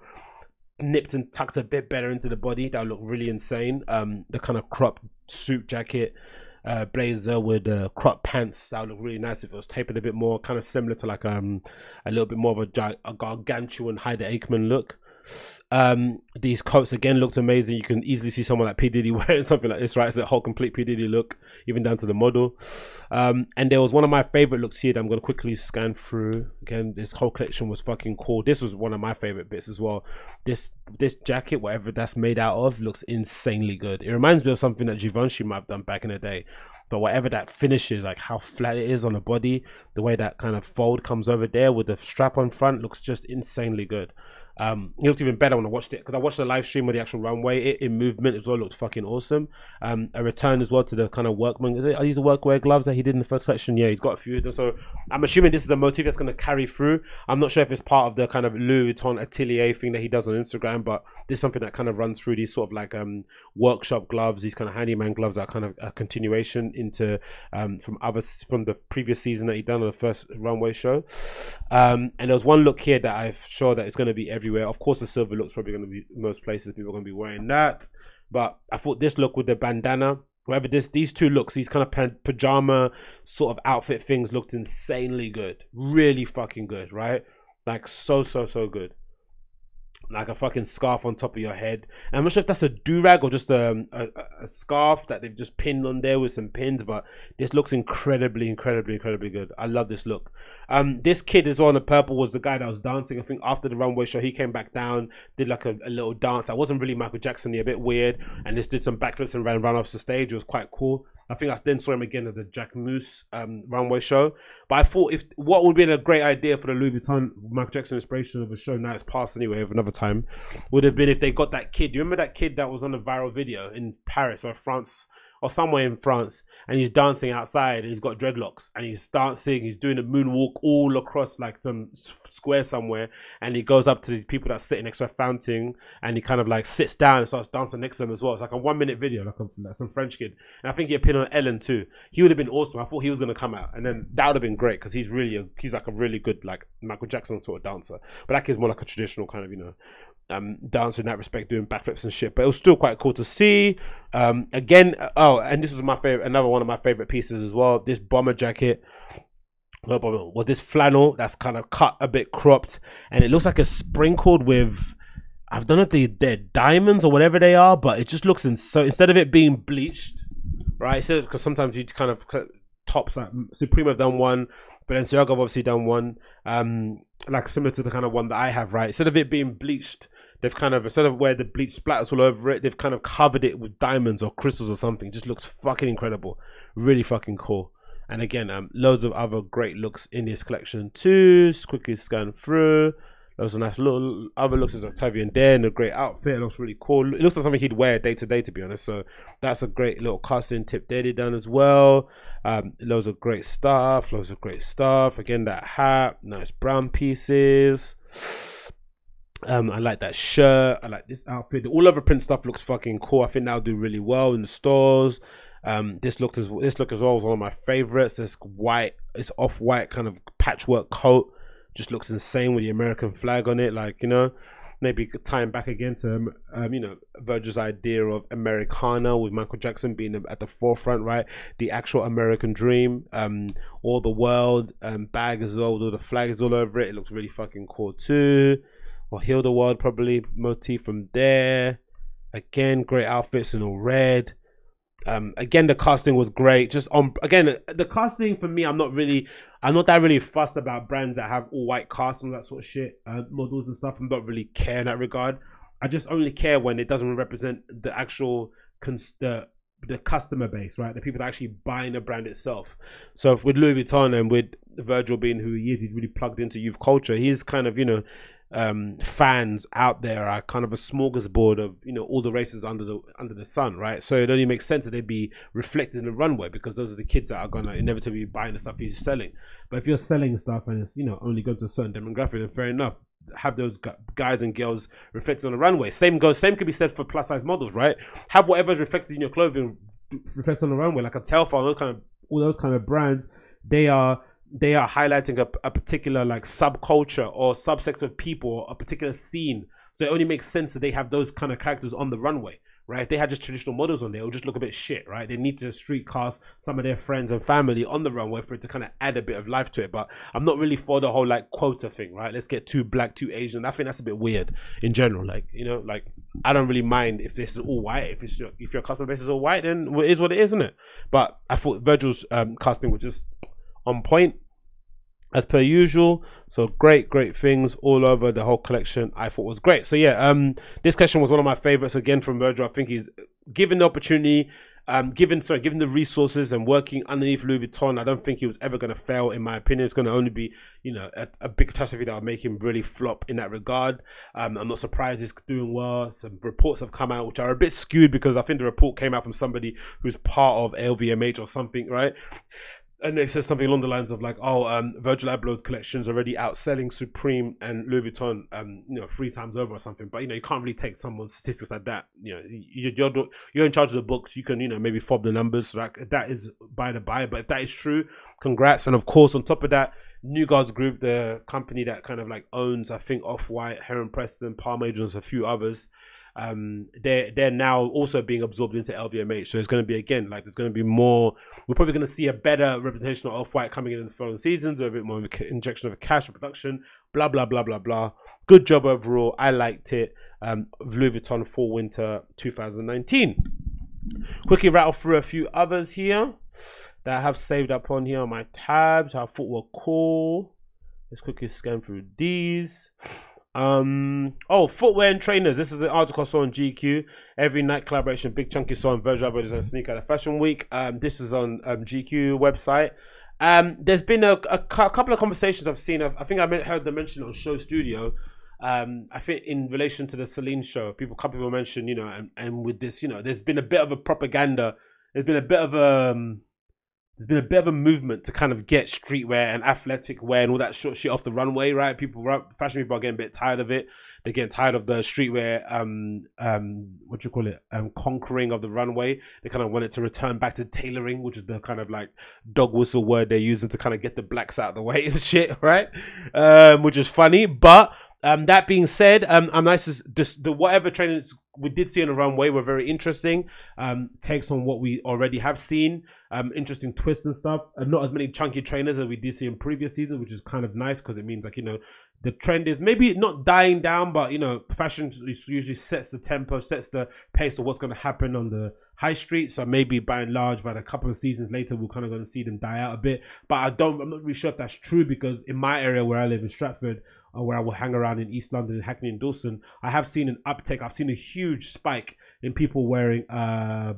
nipped and tucked a bit better into the body. That would look really insane. Um, the kind of crop suit jacket, uh, blazer with uh, crop pants, that would look really nice if it was tapered a bit more, kind of similar to like um a little bit more of a, a gargantuan Heidi Aikman look. Um, these coats again looked amazing. You can easily see someone like P Diddy wearing something like this, right? It's a whole complete P Diddy look, even down to the model. Um, and there was one of my favorite looks here that I'm gonna quickly scan through. Again, this whole collection was fucking cool. This was one of my favorite bits as well. This this jacket, whatever that's made out of, looks insanely good. It reminds me of something that Givenchy might have done back in the day. But whatever that finish is, like how flat it is on the body, the way that kind of fold comes over there with the strap on front, looks just insanely good. Um, it looked even better when I watched it, because I watched the live stream of the actual runway. It in movement as well looked fucking awesome. Um, a return as well to the kind of workman. Are these the workwear gloves that he did in the first collection? Yeah, he's got a few of them. So I'm assuming this is a motif that's going to carry through. I'm not sure if it's part of the kind of Louis Vuitton atelier thing that he does on Instagram, but this is something that kind of runs through these sort of like um, workshop gloves, these kind of handyman gloves that are kind of a continuation into um, from others from the previous season that he done on the first runway show. Um, and there was one look here that I'm sure that it's going to be every everywhere. Of course, the silver look's probably going to be most places. People are going to be wearing that. But I thought this look with the bandana, whatever this, these two looks, these kind of pajama sort of outfit things looked insanely good. Really fucking good, right? Like so, so, so good. Like a fucking scarf on top of your head. And I'm not sure if that's a do-rag or just a, a, a scarf that they've just pinned on there with some pins, but this looks incredibly, incredibly, incredibly good. I love this look. Um, this kid as well in the purple was the guy that was dancing. I think after the runway show, he came back down, did like a, a little dance. That wasn't really Michael Jackson-y, a bit weird. And this did some backflips and ran, ran off the stage. It was quite cool. I think I then saw him again at the Jack Moose um, runway show. But I thought if what would be a great idea for the Louis Vuitton Michael Jackson inspiration of a show, now it's passed anyway of another time, would have been if they got that kid. You remember that kid that was on a viral video in Paris or France or somewhere in France, and he's dancing outside and he's got dreadlocks and he's dancing, he's doing a moonwalk all across like some square somewhere, and he goes up to these people that sit next to a fountain and he kind of like sits down and starts dancing next to them as well. It's like a one minute video, like, a, like some French kid. And I think he appeared on Ellen too. He would have been awesome. I thought he was going to come out, and then that would have been great, because he's really, a, he's like a really good like Michael Jackson sort of dancer. But that kid's more like a traditional kind of, you know, um dancer in that respect, doing backflips and shit. But it was still quite cool to see. Um again, oh, and this was my favorite, another one of my favorite pieces as well, this bomber jacket. No bomber, well, this flannel that's kind of cut a bit, cropped, and it looks like it's sprinkled with, I don't know if they, they're diamonds or whatever they are, but it just looks in, so instead of it being bleached, right, because sometimes you kind of tops, like Supreme have done one, Balenciaga have obviously done one, um like similar to the kind of one that I have, right, instead of it being bleached, they've kind of, instead of where the bleach splatters all over it, they've kind of covered it with diamonds or crystals or something. It just looks fucking incredible. Really fucking cool. And again, um, loads of other great looks in this collection too. Just quickly scan through. Those are nice little other looks. There's Octavian there in a great outfit. It looks really cool. It looks like something he'd wear day to day, to be honest. So that's a great little casting tip there they've done as well. Um, loads of great stuff. Loads of great stuff. Again, that hat. Nice brown pieces. Um, I like that shirt. I like this outfit. The all over print stuff looks fucking cool. I think that'll do really well in the stores. Um, this looked as this look as well was one of my favorites. This white, this off-white kind of patchwork coat just looks insane with the American flag on it. Like, you know, maybe tying back again to um, you know, Virgil's idea of Americana with Michael Jackson being at the forefront, right? The actual American dream, um, all the world, um, bag as well with all the flags all over it. It looks really fucking cool too. Or Heal the World, probably motif from there. Again, great outfits in all red. Um, again, the casting was great. Just on again, the casting for me, I'm not really, I'm not that really fussed about brands that have all white casts and all that sort of shit, uh, models and stuff. I'm not really care in that regard. I just only care when it doesn't represent the actual cons the the customer base, right? The people that actually buying the brand itself. So with Louis Vuitton and with Virgil being who he is, he's really plugged into youth culture. He's kind of, you know, um fans out there are kind of a smorgasbord of, you know, all the races under the under the sun, right? So it only makes sense that they'd be reflected in the runway, because those are the kids that are gonna inevitably be buying the stuff he's selling. But if you're selling stuff and it's, you know, only going to a certain demographic, then fair enough, have those guys and girls reflected on the runway. Same goes, same could be said for plus size models, right? Have whatever's reflected in your clothing reflect on the runway, like a Telfar, those kind of, all those kind of brands, they are they are highlighting a, a particular like subculture or subsector of people or a particular scene. So it only makes sense that they have those kind of characters on the runway, right? If they had just traditional models on there, it would just look a bit shit, right? They need to street cast some of their friends and family on the runway for it to kind of add a bit of life to it. But I'm not really for the whole like quota thing, right? Let's get two black, two Asian. I think that's a bit weird in general. Like, you know, like I don't really mind if this is all white. If it's your, if your customer base is all white, then it is what it is, isn't it? But I thought Virgil's um, casting was just on point as per usual. So great, great things all over the whole collection. I thought was great. So yeah, um, this collection was one of my favorites again from Virgil. I think he's given the opportunity, um, given sorry, given the resources and working underneath Louis Vuitton. I don't think he was ever going to fail. In my opinion, it's going to only be, you know, a, a big catastrophe that would make him really flop in that regard. Um, I'm not surprised he's doing well. Some reports have come out which are a bit skewed because I think the report came out from somebody who's part of L V M H or something, right? And it says something along the lines of like, oh, um, Virgil Abloh's collection's already outselling Supreme and Louis Vuitton, um, you know, three times over or something. But you know, you can't really take someone's statistics like that. You know, you're you're, you're in charge of the books. You can, you know, maybe fob the numbers. Like that is by the by. But if that is true, congrats. And of course, on top of that, New Guards Group, the company that kind of like owns, I think, Off-White, Heron Preston, Palm Agents, a few others. Um, they're, they're now also being absorbed into L V M H. So it's going to be, again, like there's going to be more, we're probably going to see a better representation of Off-White coming in in the following seasons, with a bit more of an injection of cash production, blah, blah, blah, blah, blah. Good job overall. I liked it. Um, Louis Vuitton Fall Winter two thousand nineteen. Quickly rattle through a few others here that I have saved up on here on my tabs. I thought were cool. Let's quickly scan through these. Um, oh, footwear and trainers. This is an article I saw on G Q. Every night collaboration, Big Chunky saw on Virgil Abloh and Sneaker at the Fashion Week. Um, this is on um, G Q website. Um, there's been a, a, a couple of conversations I've seen. I've, I think I heard them mention on Show Studio. Um, I think in relation to the Celine show, people, a couple people mentioned, you know, and, and with this, you know, there's been a bit of a propaganda. There's been a bit of a... Um, There's been a bit of a movement to kind of get streetwear and athletic wear and all that short shit off the runway, right? People, fashion people are getting a bit tired of it. They're getting tired of the streetwear, um, um, what do you call it, um, conquering of the runway. They kind of want it to return back to tailoring, which is the kind of like dog whistle word they're using to kind of get the blacks out of the way and shit, right? Um, which is funny, but... Um, that being said, um, I'm nice to just the whatever trainers we did see on the runway were very interesting. Um, takes on what we already have seen, um, interesting twists and stuff. And not as many chunky trainers as we did see in previous seasons, which is kind of nice because it means like, you know, the trend is maybe not dying down, but you know, fashion usually sets the tempo, sets the pace of what's going to happen on the high street. So maybe by and large, by a couple of seasons later, we're kind of going to see them die out a bit. But I don't, I'm not really sure if that's true because in my area where I live in Stratford, where I will hang around in East London, Hackney and Dawson, I have seen an uptake. I've seen a huge spike in people wearing uh,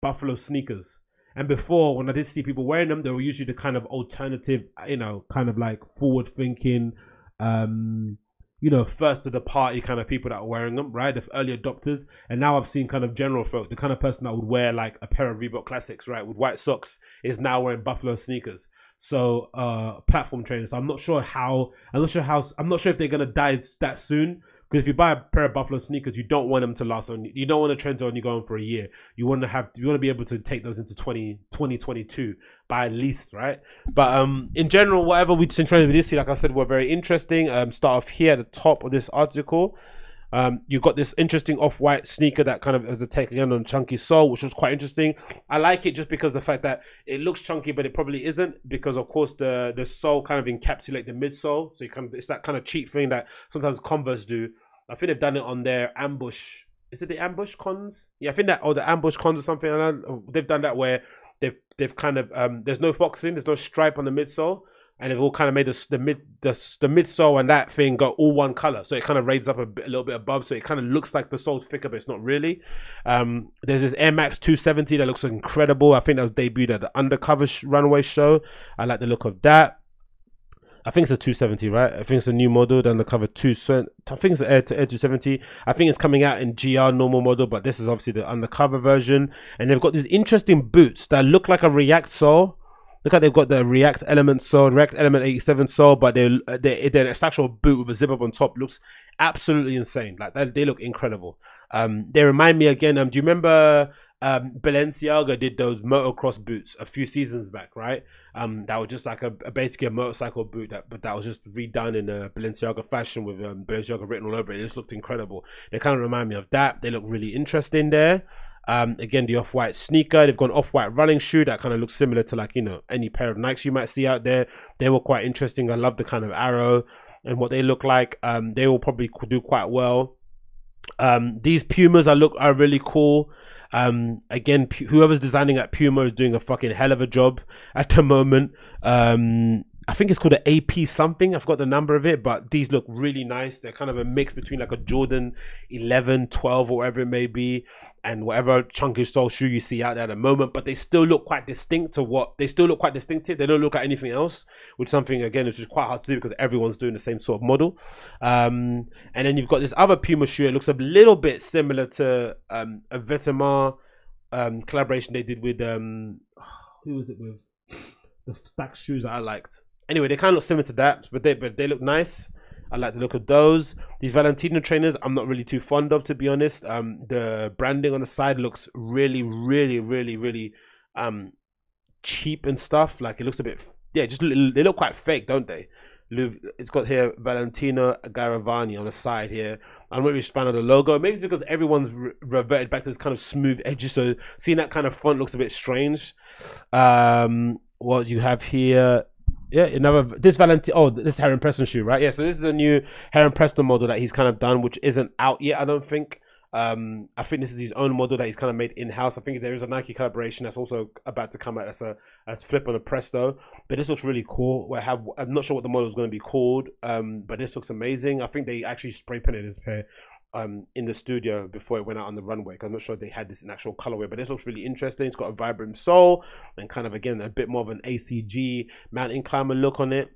Buffalo sneakers. And before, when I did see people wearing them, they were usually the kind of alternative, you know, kind of like forward thinking, um, you know, first to the party kind of people that were wearing them, right? The early adopters. And now I've seen kind of general folk, the kind of person that would wear like a pair of Reebok Classics, right, with white socks, is now wearing Buffalo sneakers. So uh platform trainers. So I'm not sure how I'm not sure how I'm not sure if they're gonna die that soon, because if you buy a pair of Buffalo sneakers, you don't want them to last on, you don't want a trend to only go on for a year. You want to have, you want to be able to take those into twenty twenty-two by at least, right? But um in general, whatever we've seen trending with this year, like I said, were very interesting. Um start off here at the top of this article. Um, you've got this interesting Off-White sneaker that kind of has a take again on chunky sole, which was quite interesting. I like it just because the fact that it looks chunky, but it probably isn't, because of course the, the sole kind of encapsulate the midsole. So you kind of, it's that kind of cheap thing that sometimes Converse do. I think they've done it on their Ambush. Is it the Ambush Cons? Yeah, I think that, or the Ambush Cons or something. I know they've done that where they've, they've kind of, um, there's no foxing, there's no stripe on the midsole. And it all kind of made the the mid the, the midsole and that thing got all one color, so it kind of raises up a, bit, a little bit above, so it kind of looks like the sole's thicker, but it's not really. Um, there's this Air Max two seventy that looks incredible. I think that was debuted at the Undercover sh runway show. I like the look of that. I think it's a two seventy, right? I think it's a new model, the Undercover two. I think it's the Air to Air two seventy. I think it's coming out in G R normal model, but this is obviously the Undercover version. And they've got these interesting boots that look like a React sole. Look how they've got the React Element sole, React Element eighty-seven sole, but they, they, they're an actual boot with a zip up on top. Looks absolutely insane. Like, they, they look incredible. Um, they remind me again, um, do you remember um, Balenciaga did those motocross boots a few seasons back, right? Um, that was just like a, a basically a motorcycle boot, that but that was just redone in a Balenciaga fashion with um, Balenciaga written all over it. It just looked incredible. They kind of remind me of that. They look really interesting there. Um, again, the Off-White sneaker, they've got an Off-White running shoe that kind of looks similar to, like, you know, any pair of Nikes you might see out there. They were quite interesting. I love the kind of arrow and what they look like. Um, they will probably do quite well. Um, these Pumas I look are really cool. Um, again, whoever's designing at Puma is doing a fucking hell of a job at the moment. Um, I think it's called an A P something. I've got the number of it, but these look really nice. They're kind of a mix between like a Jordan eleven, twelve, or whatever it may be, and whatever chunky sole shoe you see out there at the moment. But they still look quite distinct to what they still look quite distinctive. They don't look at anything else, which is something again is just quite hard to do because everyone's doing the same sort of model. Um, and then you've got this other Puma shoe. It looks a little bit similar to um, a Vetements um, collaboration they did with um, who was it with? The stack shoes that I liked. Anyway, they kind of look similar to that, but they but they look nice. I like the look of those. These Valentino trainers, I'm not really too fond of, to be honest. Um, the branding on the side looks really, really, really, really um, cheap and stuff. Like, it looks a bit, yeah, just they look quite fake, don't they? It's got here Valentino Garavani on the side here. I'm not really a fan of the logo. Maybe it's because everyone's re reverted back to this kind of smooth edges, so seeing that kind of font looks a bit strange. Um, what you have here. Yeah, another this Valentino. Oh, this Heron Preston shoe, right? Yeah, so this is a new Heron Preston model that he's kind of done, which isn't out yet, I don't think. Um, I think this is his own model that he's kind of made in house. I think there is a Nike collaboration that's also about to come out as a as flip on a Presto, but this looks really cool. I have I'm not sure what the model is going to be called, um, but this looks amazing. I think they actually spray painted this pair um in the studio before it went out on the runway, because I'm not sure they had this in actual colorway, but this looks really interesting. It's got a vibrant sole and kind of, again, a bit more of an A C G mountain climber look on it.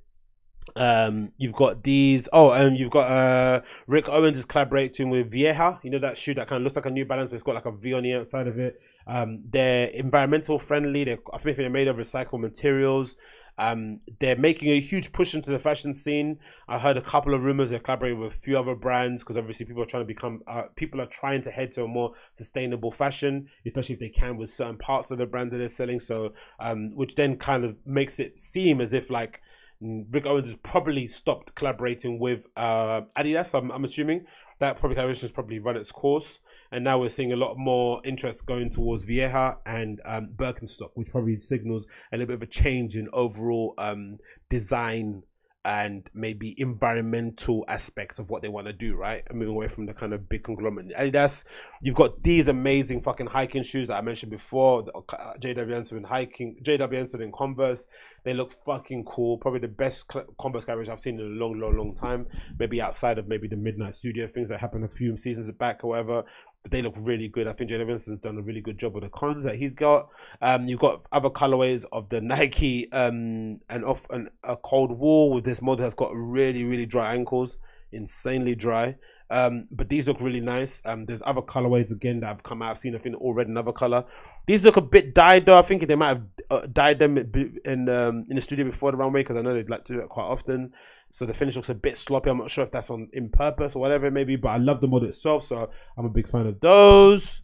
Um you've got these, oh and you've got uh Rick Owens is collaborating with Vieja, you know, that shoe that kind of looks like a New Balance but it's got like a V on the outside of it. Um they're environmental friendly. They're, I think they're made of recycled materials. Um, they're making a huge push into the fashion scene. I heard a couple of rumors they're collaborating with a few other brands, because obviously people are trying to become, uh, people are trying to head to a more sustainable fashion, especially if they can, with certain parts of the brand that they're selling. So, um, which then kind of makes it seem as if, like, Rick Owens has probably stopped collaborating with uh, Adidas. I'm, I'm assuming that probably collaboration has probably run its course. And now we're seeing a lot more interest going towards Vieja and um, Birkenstock, which probably signals a little bit of a change in overall um, design and maybe environmental aspects of what they want to do, right? And moving away from the kind of big conglomerate. Adidas, you've got these amazing fucking hiking shoes that I mentioned before, the J W Anderson hiking, J W Anderson and Converse. They look fucking cool. Probably the best Converse coverage I've seen in a long, long, long time. Maybe outside of maybe the Midnight Studio things that happened a few seasons back, however. But they look really good. I think J W Anderson's done a really good job with the cons that he's got. Um, you've got other colorways of the Nike um, and off and a cold wall with this model that's got really, really dry ankles, insanely dry. Um, but these look really nice. Um, there's other colorways again that have come out. I've seen, I think, all red, another color. These look a bit dyed though. I think they might have uh, dyed them in um, in the studio before the runway, because I know they'd like to do that quite often. So the finish looks a bit sloppy. I'm not sure if that's on in purpose or whatever it may be, but I love the model itself, so I'm a big fan of those.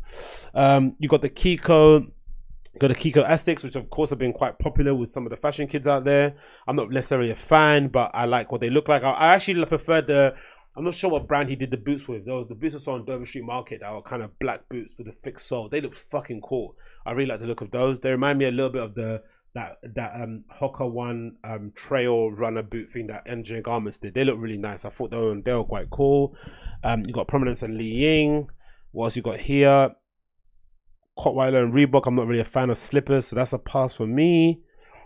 Um, you got the Kiko. Got the Kiko Asics, which of course have been quite popular with some of the fashion kids out there. I'm not necessarily a fan, but I like what they look like. I, I actually prefer the, I'm not sure what brand he did the boots with. There was the boots I saw on Dover Street Market that were kind of black boots with a thick sole. They look fucking cool. I really like the look of those. They remind me a little bit of the that that um, Hoka One um, trail runner boot thing that M J Garments did. They look really nice. I thought they were, they were quite cool. Um, you got Prominence and Li Ying. What else you got here? Kottweiler and Reebok. I'm not really a fan of slippers, so that's a pass for me.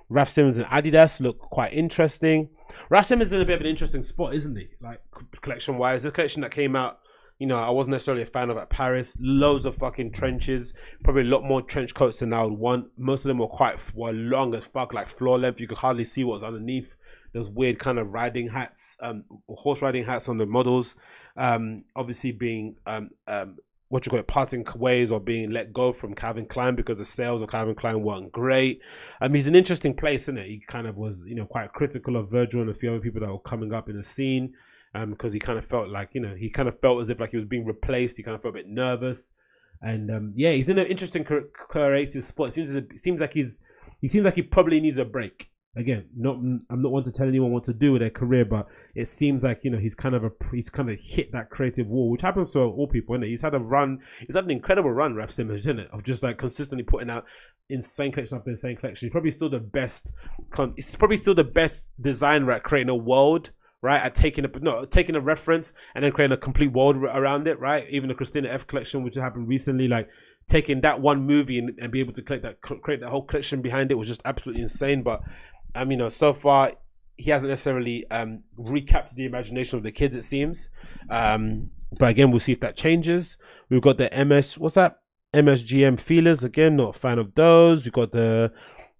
Raf Simons and Adidas look quite interesting. Raf Simons is in a bit of an interesting spot, isn't he? Like, collection-wise. This collection that came out, you know, I wasn't necessarily a fan of at Paris. Loads of fucking trenches. Probably a lot more trench coats than I would want. Most of them were quite were long as fuck, like floor length. You could hardly see what was underneath. Those weird kind of riding hats, um, horse riding hats on the models. Um, obviously being... Um, um, what you call it, parting ways or being let go from Calvin Klein because the sales of Calvin Klein weren't great. Um, he's an interesting place, isn't it? He kind of was, you know, quite critical of Virgil and a few other people that were coming up in the scene, um, because he kind of felt like, you know, he kind of felt as if like he was being replaced. He kind of felt a bit nervous. And um, yeah, he's in an interesting creative spot. It seems it seems like he's he seems like he probably needs a break. Again, not I'm not one to tell anyone what to do with their career, but it seems like, you know, he's kind of a he's kind of hit that creative wall, which happens to all people, isn't it? He's had a run, he's had an incredible run, Raf Simons, isn't it? Of just like consistently putting out insane collection after insane collection. He's probably still the best. It's probably still the best designer at creating a world, right? At taking a no, taking a reference and then creating a complete world around it, right? Even the Christina F collection, which happened recently, like. Taking that one movie and, and be able to create that create that whole collection behind it was just absolutely insane. But I mean, you know, so far he hasn't necessarily um, recaptured the imagination of the kids, it seems. Um, but again, we'll see if that changes. We've got the M S, what's that? M S G M feelers. Again, not a fan of those. We've got the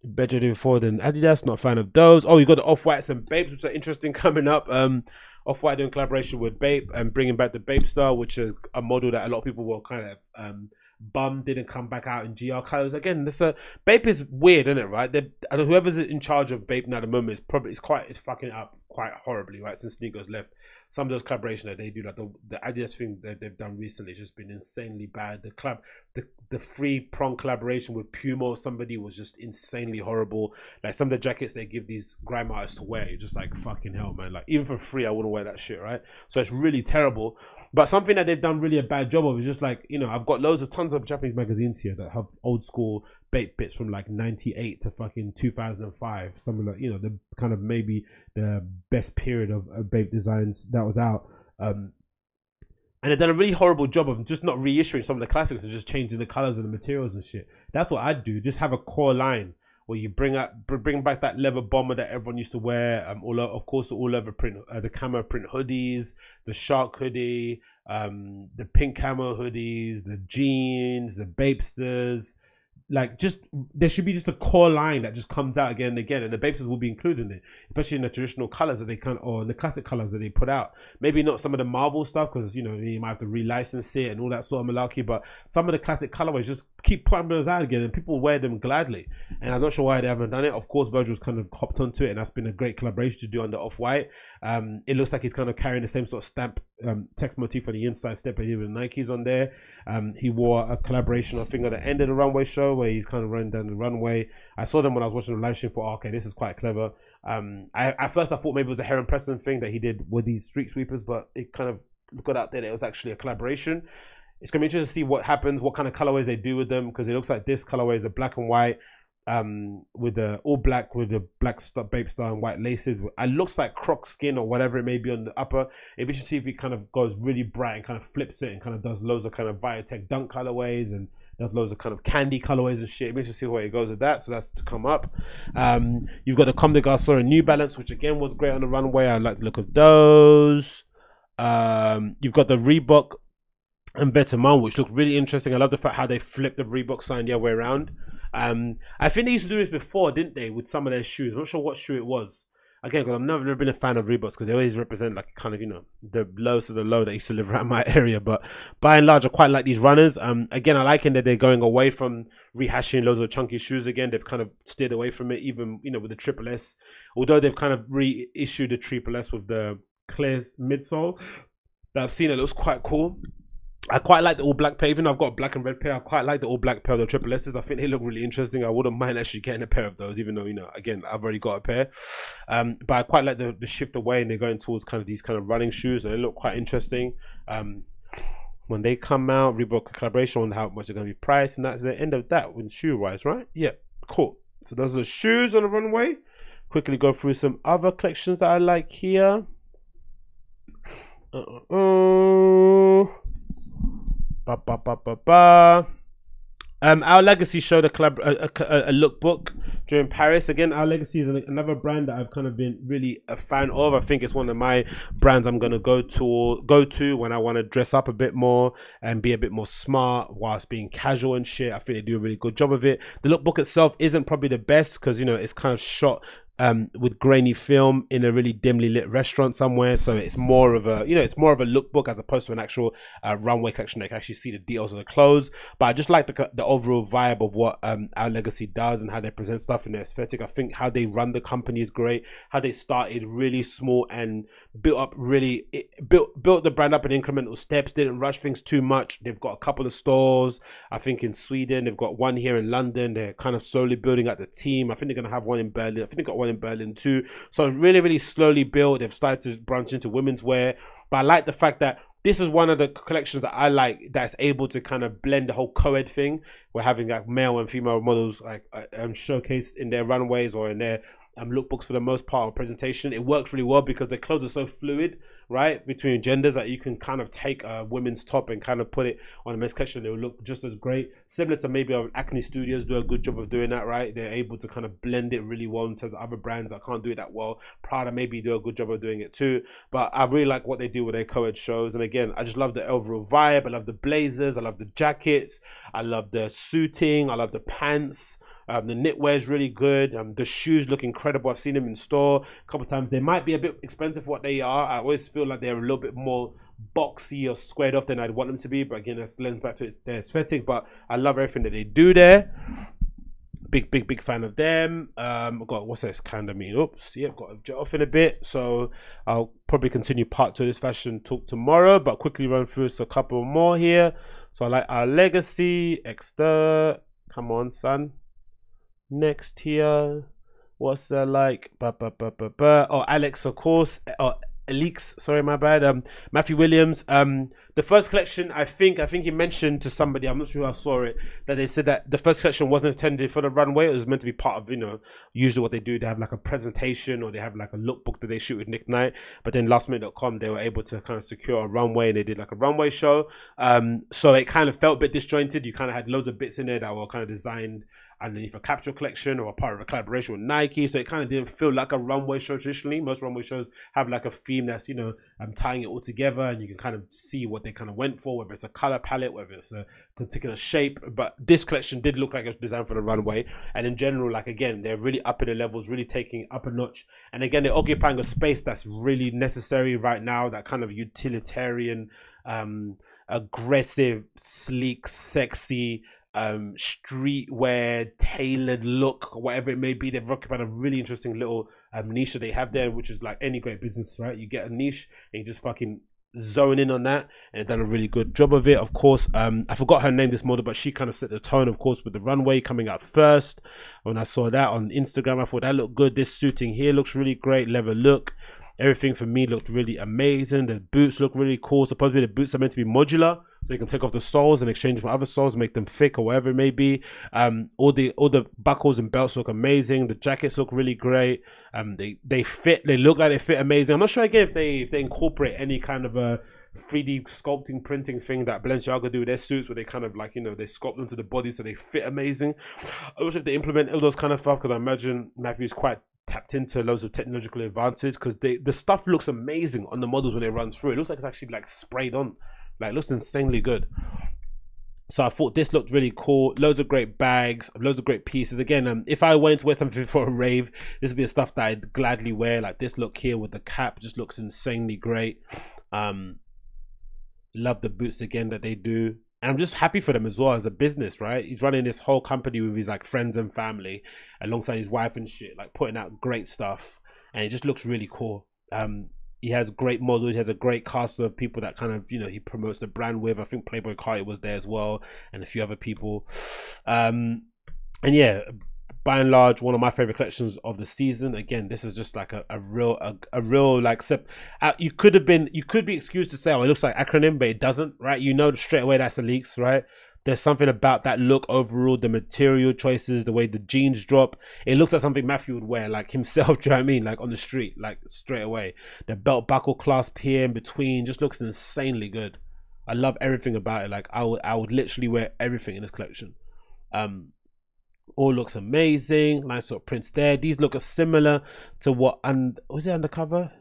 J W Anderson and Adidas. Not a fan of those. Oh, you got the Off-Whites and Bapes, which are interesting coming up. Um, Off-White doing collaboration with Bape and bringing back the Bape style, which is a model that a lot of people were kind of. Um, Bum didn't come back out in G R colors again. This uh, Bape is weird, isn't it? Right? They're, whoever's in charge of Bape now at the moment is probably it's quite it's fucking up quite horribly, right? Since Sneakers left, some of those collaborations that they do, like the, the Adidas thing that they've done recently, has just been insanely bad. The club, the the free prong collaboration with Puma or somebody was just insanely horrible. Like some of the jackets they give these grime artists to wear, you're just like fucking hell, man. Like even for free, I wouldn't wear that shit, right? So it's really terrible. But something that they've done really a bad job of is just like, you know, I've got loads of tons of Japanese magazines here that have old school Bape bits from like ninety-eight to fucking two thousand five. Something like, you know, the kind of maybe the best period of, of Bape designs that was out. Um, and they've done a really horrible job of just not reissuing some of the classics and just changing the colors and the materials and shit. That's what I'd do. Just have a core line where you bring up, bring back that leather bomber that everyone used to wear. Um, all of course, all over print, uh, the camera print hoodies, the shark hoodie, um, the pink camo hoodies, the jeans, the Bapesters. Like, just there should be just a core line that just comes out again and again, and the Bapesters will be included in it, especially in the traditional colors that they can, or in the classic colors that they put out. Maybe not some of the Marvel stuff because, you know, you might have to relicense it and all that sort of malarkey, but some of the classic colorways just keep putting those out again, and people wear them gladly. And I'm not sure why they haven't done it. Of course, Virgil's kind of hopped onto it, and that's been a great collaboration to do under Off-White. Um, it looks like he's kind of carrying the same sort of stamp, um, text motif on the inside step, and even Nike's on there. Um, he wore a collaboration, I think, at the end of the runway show where he's kind of running down the runway. I saw them when I was watching the live stream for, oh, okay, this is quite clever. Um, I, at first I thought maybe it was a Heron Preston thing that he did with these street sweepers, but it kind of got out there that it was actually a collaboration. It's going to be interesting to see what happens, what kind of colorways they do with them, because it looks like this colorway is a black and white um, with the all black with the black star, Bape star and white laces. It looks like croc skin or whatever it may be on the upper. It'd be interesting to see if it kind of goes really bright and kind of flips it and kind of does loads of kind of Viotech Dunk colorways and does loads of kind of candy colorways and shit. It'd be interesting to see where it goes with that. So that's to come up. Um, you've got the Comme des Garçons and New Balance, which again was great on the runway. I like the look of those. Um, you've got the Reebok and Balmain, which looked really interesting. I love the fact how they flipped the Reebok sign the other way around. Um, I think they used to do this before, didn't they, with some of their shoes. I'm not sure what shoe it was. Again, because I've never, never been a fan of Reeboks because they always represent like kind of, you know, the lowest of the low that used to live around my area. But by and large, I quite like these runners. Um, again, I like in that they're going away from rehashing loads of chunky shoes again. They've kind of steered away from it, even, you know, with the Triple S. Although they've kind of reissued the Triple S with the clear midsole that I've seen. It looks quite cool. I quite like the all black pair. Even though I've got a black and red pair, I quite like the all black pair of the Triple S's. I think they look really interesting. I wouldn't mind actually getting a pair of those, even though, you know, again, I've already got a pair. Um, but I quite like the, the shift away, and they're going towards kind of these kind of running shoes, and they look quite interesting. Um, when they come out, Reebok collaboration on how much they're going to be priced, and that's the end of that when shoe wise, right? Yeah, cool. So those are the shoes on the runway. Quickly go through some other collections that I like here. Uh oh. -uh. Ba, ba, ba, ba, ba. Um, Our Legacy showed a, collab a, a, a lookbook during Paris. Again, Our Legacy is an, another brand that I've kind of been really a fan of. I think it's one of my brands I'm going to go to go to when I want to dress up a bit more and be a bit more smart whilst being casual and shit. I think they do a really good job of it. The lookbook itself isn't probably the best because, you know, it's kind of shot um, with grainy film in a really dimly lit restaurant somewhere. So it's more of a, you know, it's more of a lookbook as opposed to an actual uh, runway collection that you can actually see the details of the clothes. But I just like the, the overall vibe of what um, Our Legacy does and how they present stuff in their aesthetic. I think how they run the company is great. How they started really small and built up really, it built, built the brand up in incremental steps, didn't rush things too much. They've got a couple of stores, I think, in Sweden. They've got one here in London. They're kind of slowly building out the team. I think they're going to have one in Berlin. I think they've got one in Berlin too. So really, really slowly built. They've started to branch into women's wear. But I like the fact that this is one of the collections that I like that's able to kind of blend the whole co-ed thing. We're having like male and female models like um, showcased in their runways or in their um, lookbooks for the most part of presentation. It works really well because the clothes are so fluid, right, between genders, that like you can kind of take a women's top and kind of put it on a men's collection. It will look just as great. Similar to maybe Acne Studios do a good job of doing that, right? They're able to kind of blend it really well in terms of other brands that can't do it that well. Prada maybe do a good job of doing it too. But I really like what they do with their co-ed shows. And again, I just love the overall vibe. I love the blazers. I love the jackets. I love the suiting. I love the pants. Um, the knitwear is really good. Um, the shoes look incredible. I've seen them in store a couple of times. They might be a bit expensive for what they are. I always feel like they're a little bit more boxy or squared off than I'd want them to be. But again, that's lends back to their aesthetic. But I love everything that they do there. Big, big, big fan of them. Um, I've got, what's this kind of mean? Oops, yeah, I've got to jet off in a bit. So I'll probably continue part two of this fashion talk tomorrow. But quickly run through so a couple more here. So I like Our Legacy, Exter. Come on, son. Next here, what's that like? Ba, ba, ba, ba, ba. Oh, Alyx, of course. Oh, Alyx, sorry, my bad. Um, Matthew Williams. Um, the first collection, I think, I think he mentioned to somebody, I'm not sure I saw it, that they said that the first collection wasn't intended for the runway. It was meant to be part of, you know, usually what they do. They have like a presentation or they have like a lookbook that they shoot with Nick Knight. But then last minute dot com, they were able to kind of secure a runway and they did like a runway show. Um, so it kind of felt a bit disjointed. You kind of had loads of bits in there that were kind of designed underneath a capsule collection or a part of a collaboration with Nike. So it kind of didn't feel like a runway show traditionally. Most runway shows have like a theme that's, you know, um, tying it all together, and you can kind of see what they kind of went for, whether it's a color palette, whether it's a particular shape. But this collection did look like it was designed for the runway. And in general, like again, they're really upping the levels, really taking up a notch. And again, they're occupying a space that's really necessary right now, that kind of utilitarian, um, aggressive, sleek, sexy, um streetwear tailored look, whatever it may be. They've occupied a really interesting little um, niche that they have there, which is like any great business, right? You get a niche and you just fucking zone in on that, and done a really good job of it. Of course, um I forgot her name, this model, but she kind of set the tone, of course, with the runway coming out first. When I saw that on Instagram, I thought that looked good. This suiting here looks really great, leather look. Everything for me looked really amazing. The boots look really cool. Supposedly the boots are meant to be modular, so you can take off the soles and exchange for other soles, make them thick or whatever it may be. Um, all the all the buckles and belts look amazing. The jackets look really great. Um, they they fit. They look like they fit amazing. I'm not sure again if they if they incorporate any kind of a three D sculpting printing thing that Balenciaga do with their suits, where they kind of like, you know, they sculpt them to the body so they fit amazing. I wish if they implement all those kind of stuff, because I imagine Matthew's quite tapped into loads of technological advances, because they the stuff looks amazing on the models when it runs through. It looks like it's actually like sprayed on, like it looks insanely good. So I thought this looked really cool. Loads of great bags, loads of great pieces. Again, um, if I went to wear something for a rave, this would be the stuff that I'd gladly wear. Like this look here with the cap just looks insanely great. Um, love the boots again that they do. And I'm just happy for them as well as a business, right? He's running this whole company with his like friends and family alongside his wife and shit, like putting out great stuff. And it just looks really cool. Um, he has great models. He has a great cast of people that kind of, you know, he promotes the brand with. I think Playboy Carti was there as well, and a few other people. Um, and yeah, by and large, one of my favorite collections of the season. Again, this is just like a, a real, a, a real like sip. Uh, you could have been, you could be excused to say, oh, it looks like acronym, but it doesn't, right? You know straight away that's Alyx, right? There's something about that look overall, the material choices, the way the jeans drop. It looks like something Matthew would wear, like himself, do you know what I mean? Like on the street, like straight away. The belt buckle clasp here in between just looks insanely good. I love everything about it. Like I would, I would literally wear everything in this collection. Um, All looks amazing. Nice sort of prints there. These look similar to what and was it Undercover?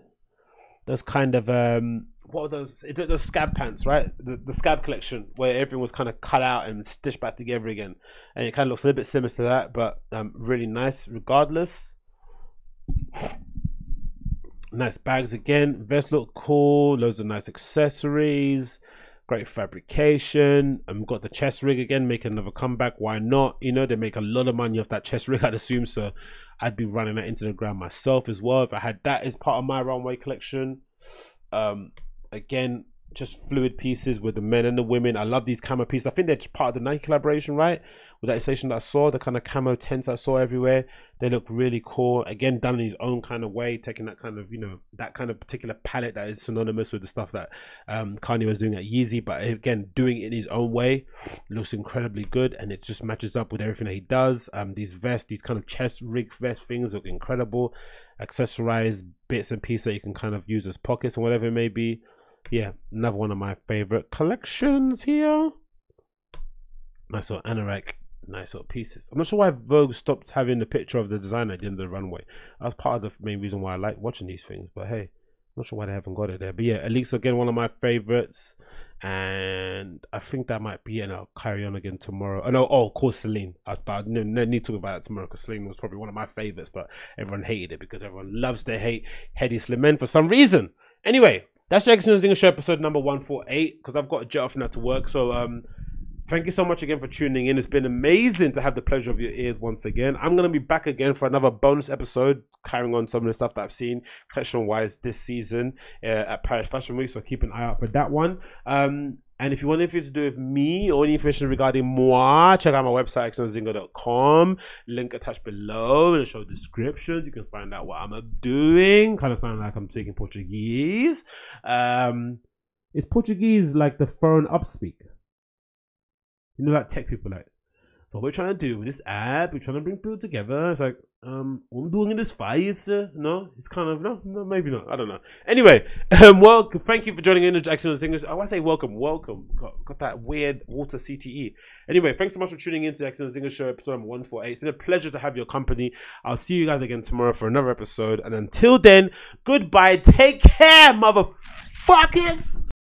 Those kind of um, what are those? It's those scab pants, right? The, the scab collection where everything was kind of cut out and stitched back together again, and it kind of looks a little bit similar to that, but um, really nice regardless. Nice bags again. Vests look cool. Loads of nice accessories. Great fabrication. I've um, got the chest rig again, make another comeback. Why not? You know, they make a lot of money off that chest rig, I'd assume. So I'd be running that into the ground myself as well if I had that as part of my runway collection. Um, again, just fluid pieces with the men and the women. I love these camo pieces. I think they're part of the Nike collaboration, right? With that illustration that I saw, the kind of camo tents I saw everywhere. They look really cool. Again, done in his own kind of way, taking that kind of, you know, that kind of particular palette that is synonymous with the stuff that um, Kanye was doing at Yeezy. But again, doing it in his own way. Looks incredibly good. And it just matches up with everything that he does. Um, these vests, these kind of chest rig vest things look incredible. Accessorized bits and pieces that you can kind of use as pockets and whatever it may be. Yeah, another one of my favorite collections here. Nice little anorak, nice little pieces. I'm not sure why Vogue stopped having the picture of the designer at the end of the runway. That was part of the main reason why I like watching these things, but hey, not sure why they haven't got it there. But yeah, Alyx again, one of my favorites, and I think that might be it. And I'll carry on again tomorrow. Oh no, oh, of course Celine. I, I no, no need to talk about that tomorrow because Celine was probably one of my favorites, but everyone hated it because everyone loves to hate heady slim men for some reason. Anyway. That's the Agostinho Zinga Show, episode number one forty-eight, because I've got a jet off now to work. So um, thank you so much again for tuning in. It's been amazing to have the pleasure of your ears once again. I'm going to be back again for another bonus episode, carrying on some of the stuff that I've seen collection-wise this season uh, at Paris Fashion Week. So keep an eye out for that one. Um, and if you want anything to do with me or any information regarding moi, check out my website, agostinho zinga dot com. Link attached below in the show descriptions. You can find out what I'm doing. Kind of sound like I'm speaking Portuguese. Um, is Portuguese like the phone up speak? You know, like tech people like. So what we're trying to do with this app, we're trying to bring people together. It's like, um, what I'm doing in this fight, uh, no, it's kind of, no, no, maybe not. I don't know. Anyway, um, welcome. Thank you for joining in. Jackson Zinga. Oh, I say welcome, welcome. Got, got that weird water C T E. Anyway, thanks so much for tuning in to the Jackson Zinga Show, episode number one forty-eight. It's been a pleasure to have your company. I'll see you guys again tomorrow for another episode. And until then, goodbye. Take care, motherfuckers.